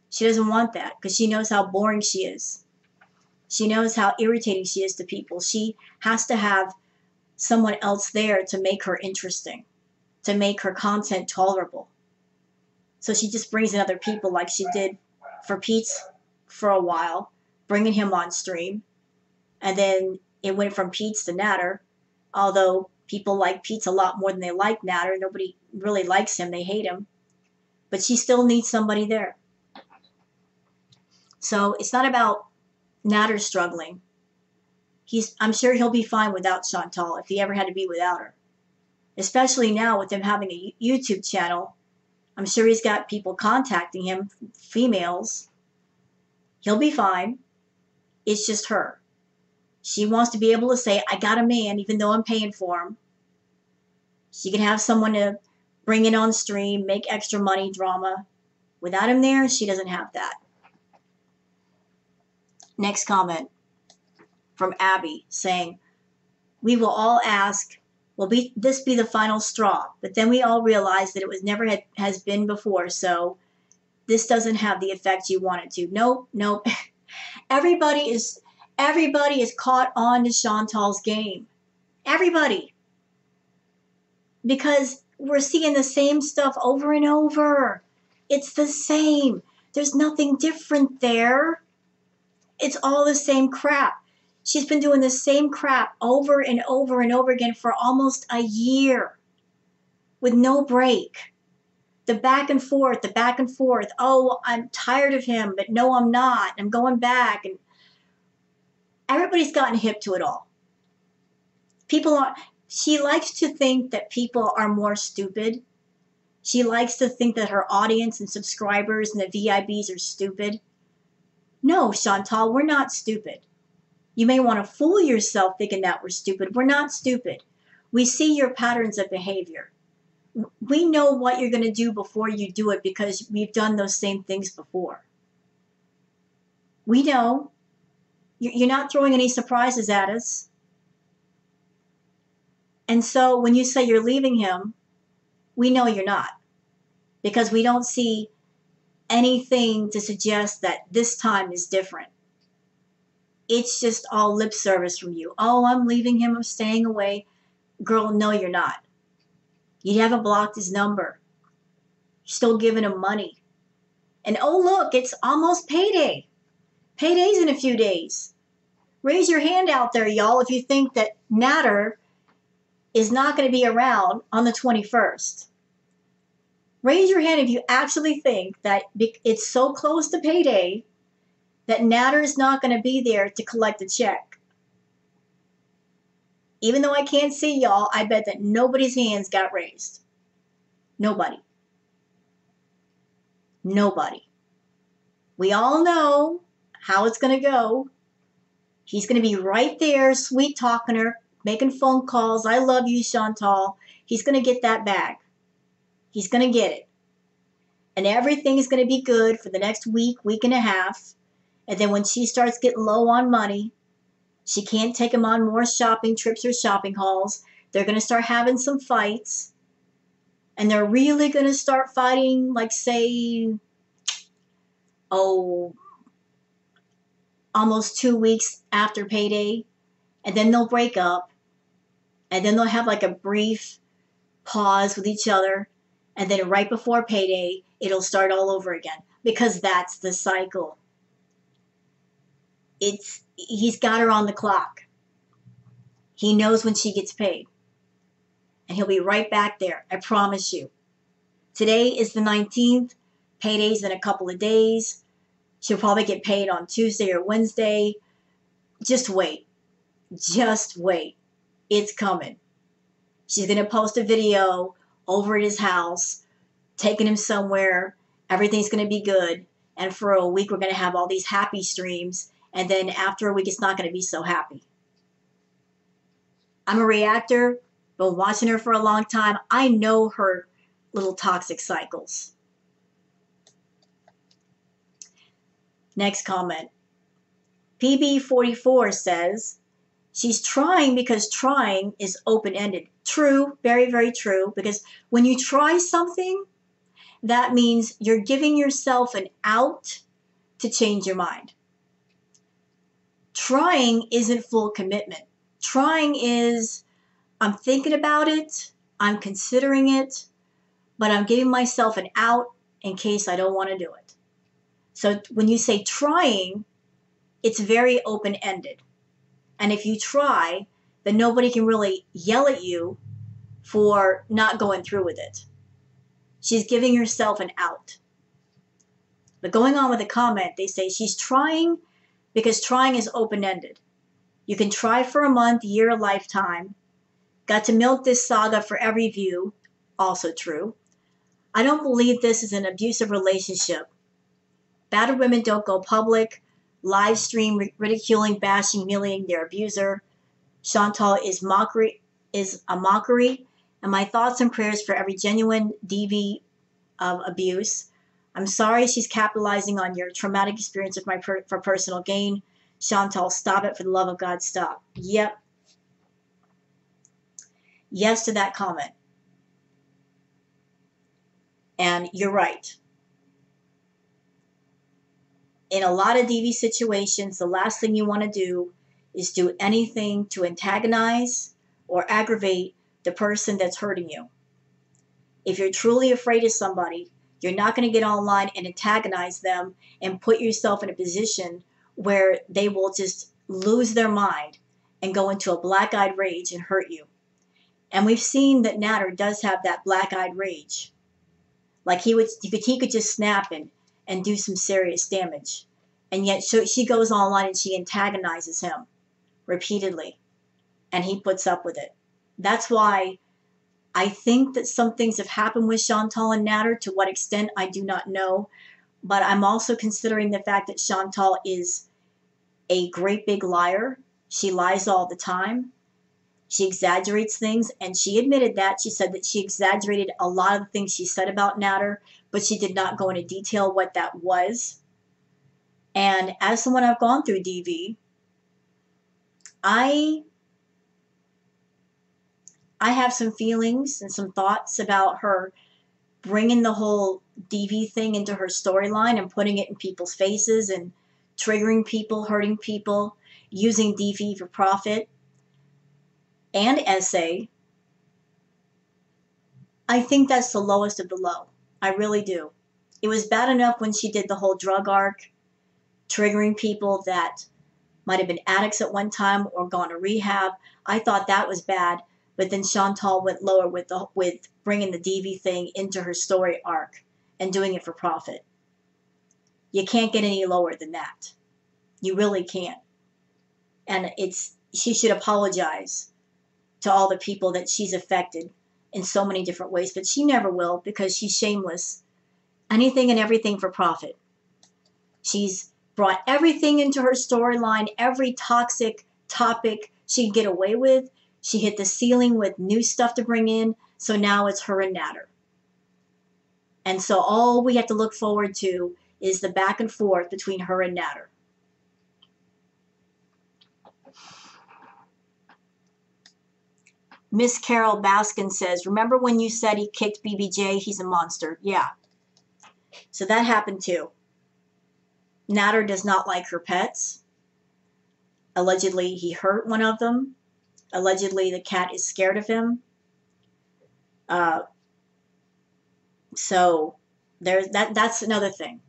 She doesn't want that because she knows how boring she is. She knows how irritating she is to people. She has to have someone else there to make her interesting, to make her content tolerable. So she just brings in other people like she did for Pete for a while, bringing him on stream. And then it went from Pete to Nader, although people like Pete a lot more than they like Nader. Nobody really likes him. They hate him. But she still needs somebody there. So it's not about Nader struggling. He's, I'm sure he'll be fine without Chantal if he ever had to be without her. Especially now with him having a YouTube channel. I'm sure he's got people contacting him, females. He'll be fine. It's just her. She wants to be able to say, I got a man, even though I'm paying for him. She can have someone to bring in on stream, make extra money, drama. Without him there, she doesn't have that. Next comment from Abby saying, we will all ask, will be, this be the final straw? But then we all realize that it was never had, has been before, so this doesn't have the effect you want it to. Nope, nope. Everybody is everybody is caught on to Chantal's game. Everybody. Because we're seeing the same stuff over and over. It's the same. There's nothing different there. It's all the same crap. She's been doing the same crap over and over and over again for almost a year with no break. The back and forth, the back and forth. Oh, I'm tired of him, but no, I'm not. I'm going back. And everybody's gotten hip to it all. People are, she likes to think that people are more stupid. She likes to think that her audience and subscribers and the V I Bs are stupid. No, Chantal, we're not stupid. You may want to fool yourself thinking that we're stupid. We're not stupid. We see your patterns of behavior. We know what you're going to do before you do it because we've done those same things before. We know. You're not throwing any surprises at us. And so when you say you're leaving him, we know you're not, because we don't see anything to suggest that this time is different. It's just all lip service from you. Oh, I'm leaving him. I'm staying away. Girl, no, you're not. You haven't blocked his number. You're still giving him money. And oh, look, it's almost payday. Payday's in a few days. Raise your hand out there, y'all, if you think that Nader is not going to be around on the twenty-first. Raise your hand if you actually think that it's so close to payday that Nader is not going to be there to collect a check. Even though I can't see y'all, I bet that nobody's hands got raised. Nobody. Nobody. We all know how it's going to go. He's going to be right there, sweet talking her, making phone calls. I love you, Chantal. He's going to get that bag. He's going to get it. And everything is going to be good for the next week, week and a half. And then when she starts getting low on money, she can't take them on more shopping trips or shopping hauls. They're going to start having some fights. And they're really going to start fighting, like, say, oh, almost two weeks after payday. And then they'll break up. And then they'll have, like, a brief pause with each other. And then right before payday, it'll start all over again. Because that's the cycle. It's, he's got her on the clock. He knows when she gets paid. And he'll be right back there. I promise you. Today is the nineteenth. Payday's in a couple of days. She'll probably get paid on Tuesday or Wednesday. Just wait. Just wait. It's coming. She's going to post a video over at his house, taking him somewhere. Everything's going to be good. And for a week, we're going to have all these happy streams. And then after a week, it's not going to be so happy. I'm a reactor, been watching her for a long time. I know her little toxic cycles. Next comment. P B forty-four says, she's trying because trying is open-ended. True, very, very true, because when you try something, that means you're giving yourself an out to change your mind. Trying isn't full commitment. Trying is, I'm thinking about it, I'm considering it, but I'm giving myself an out in case I don't want to do it. So when you say trying, it's very open-ended. And if you try, then nobody can really yell at you for not going through with it. She's giving herself an out. But going on with the comment, they say she's trying because trying is open-ended. You can try for a month, year, lifetime. Got to milk this saga for every view. Also true. I don't believe this is an abusive relationship. Battered women don't go public, live stream ridiculing, bashing, humiliating their abuser. Chantal is mockery is a mockery, and my thoughts and prayers for every genuine D V of abuse. I'm sorry she's capitalizing on your traumatic experience with my per for personal gain. Chantal, stop it. For the love of God, stop. Yep. Yes to that comment. And you're right. In a lot of D V situations, the last thing you want to do is do anything to antagonize or aggravate the person that's hurting you. If you're truly afraid of somebody, you're not going to get online and antagonize them and put yourself in a position where they will just lose their mind and go into a black-eyed rage and hurt you. And we've seen that Nader does have that black-eyed rage. Like he would, he could just snap and, and do some serious damage. And yet so she goes online and she antagonizes him repeatedly. And he puts up with it. That's why I think that some things have happened with Chantal and Nader. To what extent, I do not know. But I'm also considering the fact that Chantal is a great big liar. She lies all the time. She exaggerates things, and she admitted that. She said that she exaggerated a lot of the things she said about Nader, but she did not go into detail what that was. And as someone I've gone through D V, I, I have some feelings and some thoughts about her bringing the whole D V thing into her storyline and putting it in people's faces and triggering people, hurting people, using D V for profit and essay. I think that's the lowest of the low. I really do. It was bad enough when she did the whole drug arc, triggering people that might have been addicts at one time or gone to rehab. I thought that was bad. But then Chantal went lower with the, with bringing the D V thing into her story arc and doing it for profit. You can't get any lower than that. You really can't. And it's, she should apologize to all the people that she's affected in so many different ways, but she never will because she's shameless. Anything and everything for profit. She's brought everything into her storyline, every toxic topic she can get away with. She hit the ceiling with new stuff to bring in, so now it's her and Nader. And so all we have to look forward to is the back and forth between her and Nader. Miss Carol Baskin says, remember when you said he kicked B B J? He's a monster. Yeah. So that happened too. Nader does not like her pets. Allegedly, he hurt one of them. Allegedly, the cat is scared of him. Uh, so there's that. That's another thing.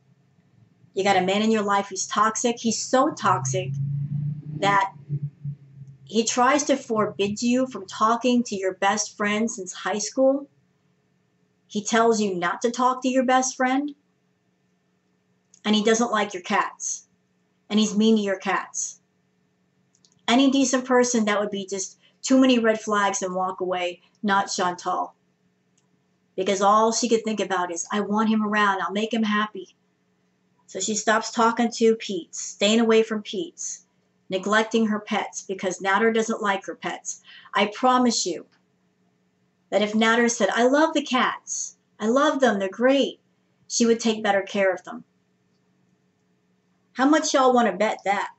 You got a man in your life who's toxic. He's so toxic that he tries to forbid you from talking to your best friend since high school. He tells you not to talk to your best friend. And he doesn't like your cats. And he's mean to your cats. Any decent person, that would be just too many red flags and walk away, not Chantal. Because all she could think about is, I want him around. I'll make him happy. So she stops talking to Pete, staying away from Pete, neglecting her pets because Nader doesn't like her pets. I promise you that if Nader said, I love the cats, I love them, they're great, she would take better care of them. How much y'all want to bet that?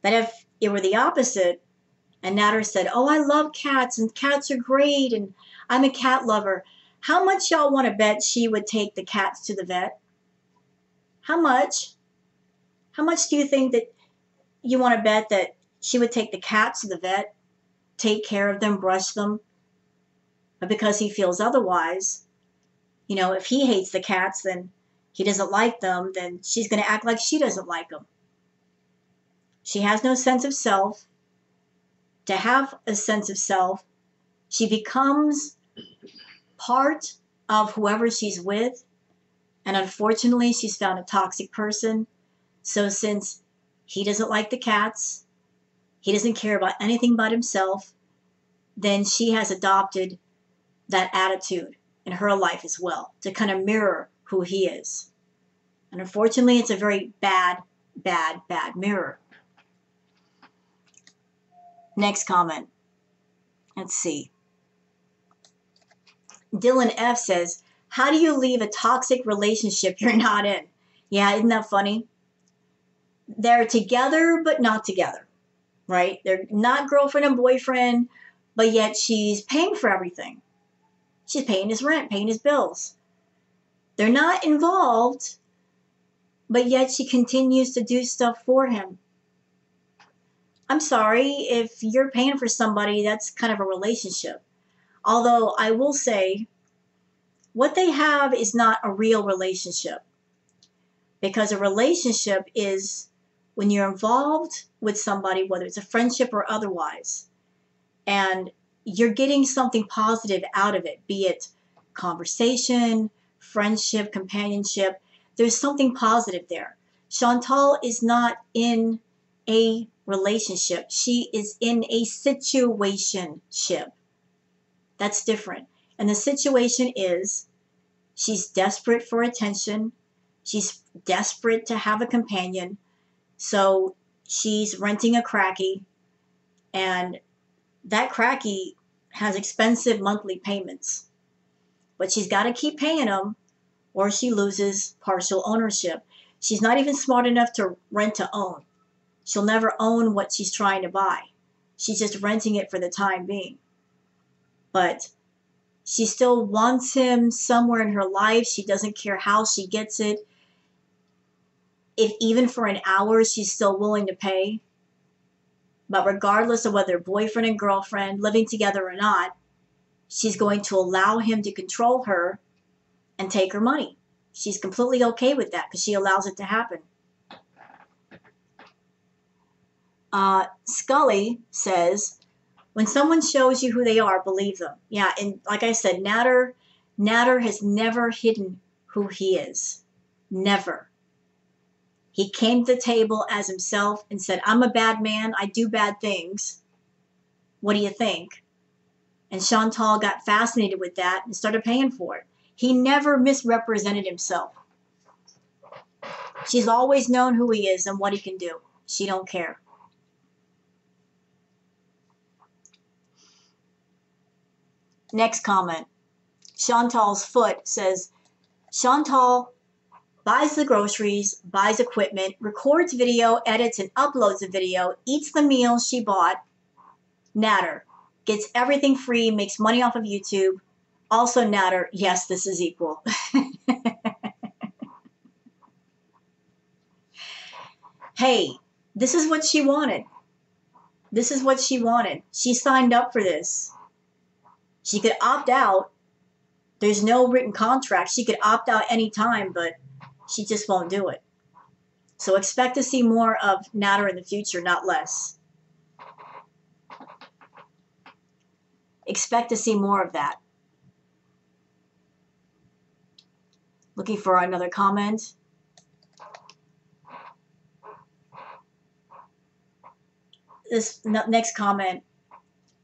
But if it were the opposite, and Nader said, oh, I love cats, and cats are great, and I'm a cat lover, how much y'all want to bet she would take the cats to the vet? How much? How much do you think that you want to bet that she would take the cats to the vet, take care of them, brush them? But because he feels otherwise, you know, if he hates the cats, then he doesn't like them, then she's going to act like she doesn't like them. She has no sense of self. To have a sense of self, she becomes part of whoever she's with. And unfortunately, she's found a toxic person. So since he doesn't like the cats, he doesn't care about anything but himself, then she has adopted that attitude in her life as well, to kind of mirror who he is. And unfortunately, it's a very bad, bad, bad mirror. Next comment. Let's see. Dylan F says, how do you leave a toxic relationship you're not in? Yeah, isn't that funny? They're together, but not together, right? They're not girlfriend and boyfriend, but yet she's paying for everything. She's paying his rent, paying his bills. They're not involved, but yet she continues to do stuff for him. I'm sorry, if you're paying for somebody, that's kind of a relationship. Although I will say, what they have is not a real relationship. Because a relationship is when you're involved with somebody, whether it's a friendship or otherwise, and you're getting something positive out of it, be it conversation, friendship, companionship, there's something positive there. Chantal is not in a relationship. She is in a situationship. That's different. And the situation is she's desperate for attention. She's desperate to have a companion. So she's renting a cracky, and that cracky has expensive monthly payments. But she's got to keep paying them or she loses partial ownership. She's not even smart enough to rent to own. She'll never own what she's trying to buy. She's just renting it for the time being. But she still wants him somewhere in her life. She doesn't care how she gets it. If even for an hour, she's still willing to pay. But regardless of whether boyfriend and girlfriend living together or not, she's going to allow him to control her and take her money. She's completely okay with that because she allows it to happen. Uh, Scully says, when someone shows you who they are, believe them. Yeah, and like I said, Nader, Nader has never hidden who he is. Never. He came to the table as himself and said, I'm a bad man. I do bad things. What do you think? And Chantal got fascinated with that and started paying for it. He never misrepresented himself. She's always known who he is and what he can do. She don't care. Next comment. Chantal's Foot says, Chantal buys the groceries, buys equipment, records video, edits and uploads a video, eats the meal she bought. Nader. gets everything free, makes money off of YouTube. Also, Nader, yes, this is equal. Hey, this is what she wanted. This is what she wanted. She signed up for this. She could opt out. There's no written contract. She could opt out anytime, but she just won't do it. So expect to see more of Nader in the future, not less. Expect to see more of that. Looking for another comment. This next comment.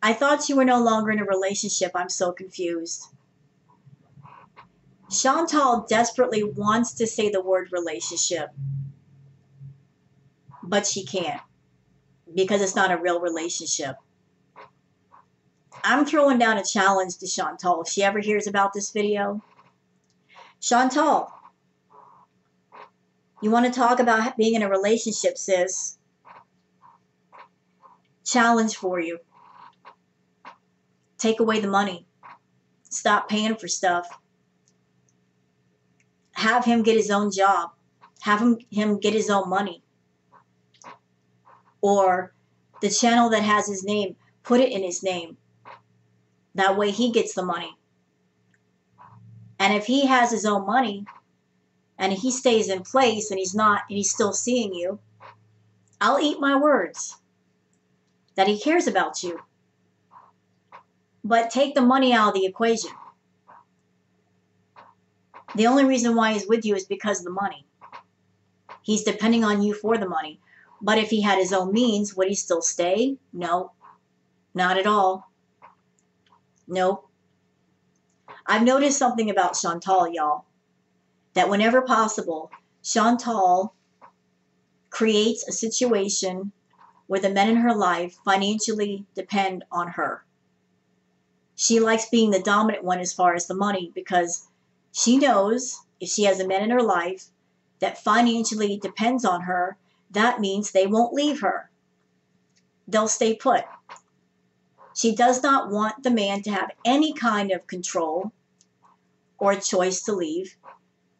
I thought you were no longer in a relationship. I'm so confused. Chantal desperately wants to say the word relationship, but she can't because it's not a real relationship. I'm throwing down a challenge to Chantal if she ever hears about this video. Chantal, you want to talk about being in a relationship, sis? Challenge for you. Take away the money. Stop paying for stuff. Have him get his own job. Have him, him get his own money. Or the channel that has his name, put it in his name. That way he gets the money. And if he has his own money and he stays in place and he's not, and he's still seeing you, I'll eat my words that he cares about you. But take the money out of the equation. The only reason why he's with you is because of the money. He's depending on you for the money. But if he had his own means, would he still stay? No, not at all. Nope. I've noticed something about Chantal, y'all, that whenever possible, Chantal creates a situation where the men in her life financially depend on her. She likes being the dominant one as far as the money because she knows if she has a man in her life that financially depends on her, that means they won't leave her. They'll stay put. She does not want the man to have any kind of control or choice to leave.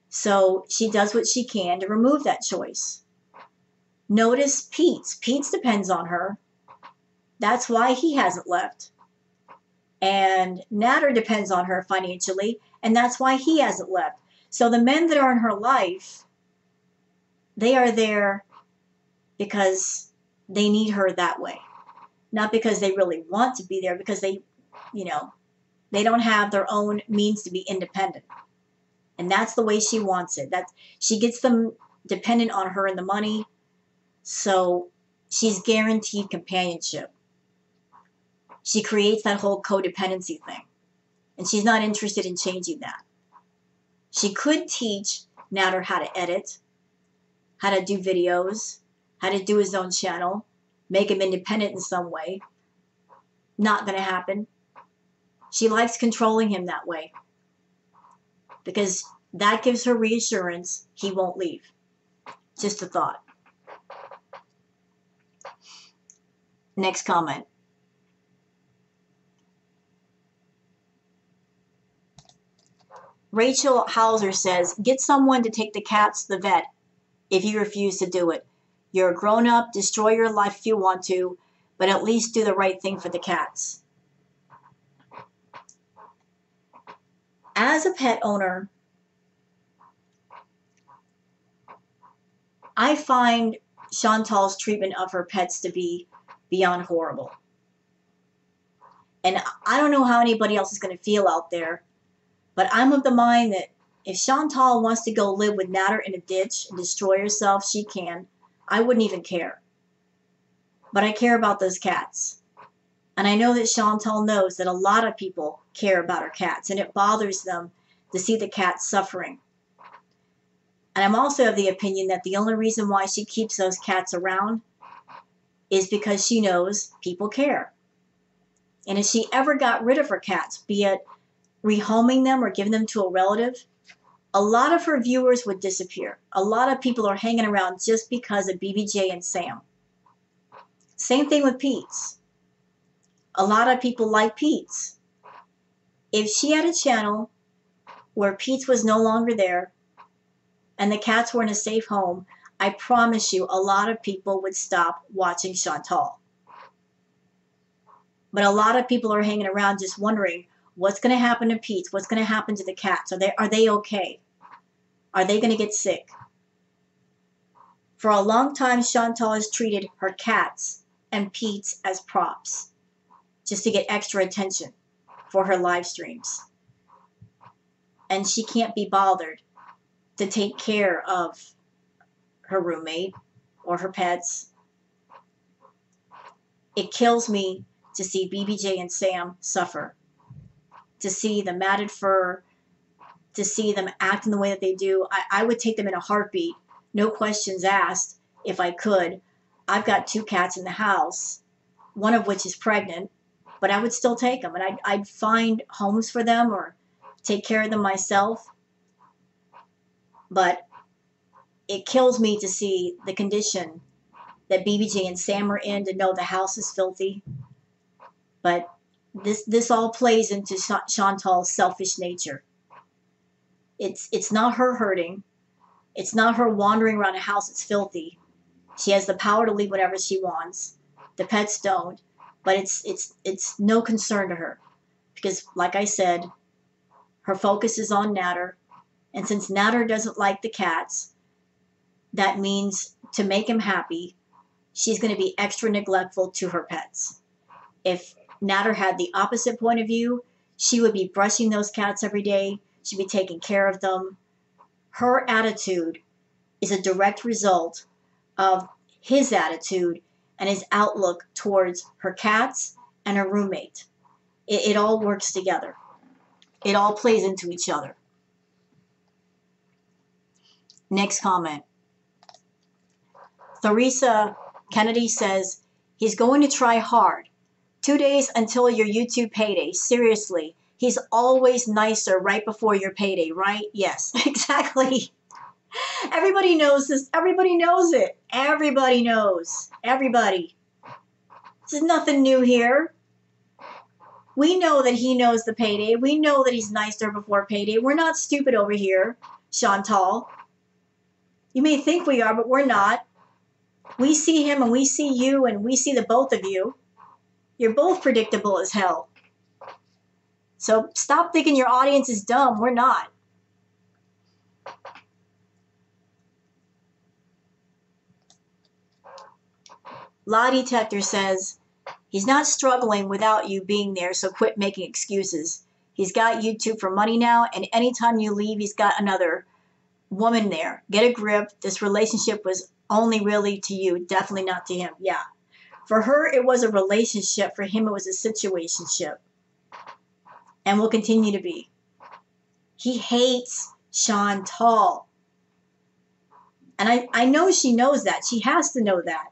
So she does what she can to remove that choice. Notice Pete's. Pete's depends on her. That's why he hasn't left. And Nader depends on her financially, and that's why he hasn't left. So the men that are in her life, they are there because they need her that way. Not because they really want to be there, because they, you know, they don't have their own means to be independent. And that's the way she wants it. That she gets them dependent on her and the money. So she's guaranteed companionship. She creates that whole codependency thing. And she's not interested in changing that. She could teach Nader how to edit, how to do videos, how to do his own channel, make him independent in some way. Not going to happen. She likes controlling him that way because that gives her reassurance he won't leave. Just a thought. Next comment. Rachel Hauser says, get someone to take the cats to the vet if you refuse to do it. You're a grown-up, destroy your life if you want to, but at least do the right thing for the cats. As a pet owner, I find Chantal's treatment of her pets to be beyond horrible. And I don't know how anybody else is going to feel out there, but I'm of the mind that if Chantal wants to go live with Nader in a ditch and destroy herself, she can. I wouldn't even care. But I care about those cats. And I know that Chantal knows that a lot of people care about her cats, and it bothers them to see the cats suffering. And I'm also of the opinion that the only reason why she keeps those cats around is because she knows people care. And if she ever got rid of her cats, be it rehoming them or giving them to a relative, a lot of her viewers would disappear. A lot of people are hanging around just because of B B J and Sam. Same thing with Pete's. a lot of people like Pete's. If she had a channel where Pete's was no longer there and the cats were in a safe home, I promise you a lot of people would stop watching Chantal. But a lot of people are hanging around just wondering, what's going to happen to Pete? What's going to happen to the cats? Are they, are they okay? Are they going to get sick? For a long time, Chantal has treated her cats and Pete's as props just to get extra attention for her live streams. And she can't be bothered to take care of her roommate or her pets. It kills me to see B B J and Sam suffer, to see the matted fur, to see them act in the way that they do. I, I would take them in a heartbeat, no questions asked, if I could. I've got two cats in the house, one of which is pregnant, but I would still take them, and I'd, I'd find homes for them or take care of them myself. But it kills me to see the condition that B B J and Sam are in, to know the house is filthy. But this this all plays into Chantal's selfish nature. It's, it's not her hurting. It's not her wandering around a house that's filthy. She has the power to leave whatever she wants. The pets don't. But it's, it's, it's no concern to her because, like I said, her focus is on Nader. And since Nader doesn't like the cats, that means to make him happy, she's going to be extra neglectful to her pets. If Nader had the opposite point of view, she would be brushing those cats every day. She'd be taking care of them. Her attitude is a direct result of his attitude and his outlook towards her cats and her roommate. It, it all works together. It all plays into each other. Next comment. Theresa Kennedy says, he's going to try hard. Two days until your YouTube payday. Seriously, he's always nicer right before your payday, right? Yes, exactly. Everybody knows this. Everybody knows it. Everybody knows. Everybody. This is nothing new here. We know that he knows the payday. We know that he's nicer before payday. We're not stupid over here, Chantal. You may think we are, but we're not. We see him and we see you and we see the both of you. You're both predictable as hell. So stop thinking your audience is dumb. We're not. Lie Detector says, he's not struggling without you being there, so quit making excuses. He's got YouTube for money now, and anytime you leave, he's got another woman there. Get a grip. This relationship was only really to you, definitely not to him. Yeah. For her, it was a relationship. For him, it was a situationship. And will continue to be. He hates Chantal. And I, I know she knows that. She has to know that.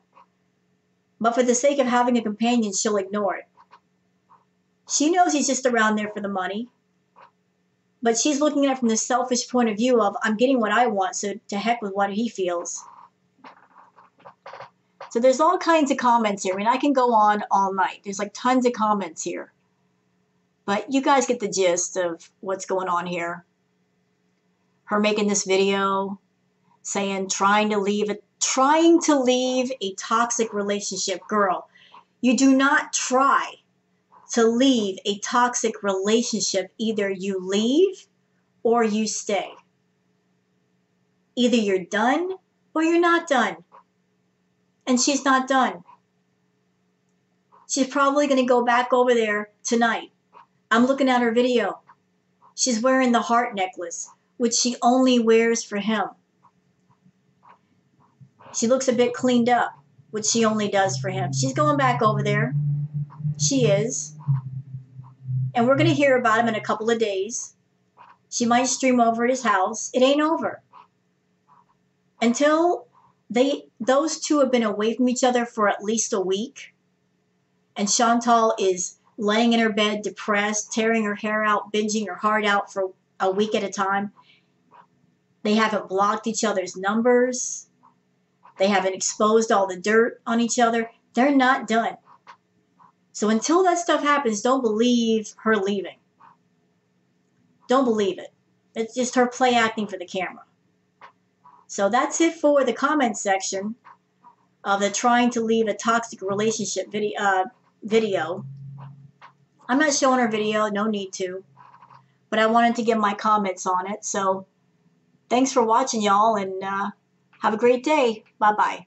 But for the sake of having a companion, she'll ignore it. She knows he's just around there for the money. But she's looking at it from the selfish point of view of, I'm getting what I want, so to heck with what he feels. So there's all kinds of comments here. I mean, I can go on all night. There's like tons of comments here. But you guys get the gist of what's going on here. Her making this video, saying, trying to leave it. Trying to leave a toxic relationship. Girl, you do not try to leave a toxic relationship. Either you leave or you stay. Either you're done or you're not done. And she's not done. She's probably going to go back over there tonight. I'm looking at her video. She's wearing the heart necklace, which she only wears for him. She looks a bit cleaned up, which she only does for him. She's going back over there. She is. And we're going to hear about him in a couple of days. She might stream over at his house. It ain't over. Until they, those two have been away from each other for at least a week. And Chantal is laying in her bed, depressed, tearing her hair out, binging her heart out for a week at a time. They haven't blocked each other's numbers. They haven't exposed all the dirt on each other. They're not done. So until that stuff happens, don't believe her leaving. Don't believe it. It's just her play acting for the camera. So that's it for the comment section of the trying to leave a toxic relationship video. Uh, video. I'm not showing her video, no need to. But I wanted to give my comments on it. So thanks for watching, y'all, and uh, have a great day. Bye-bye.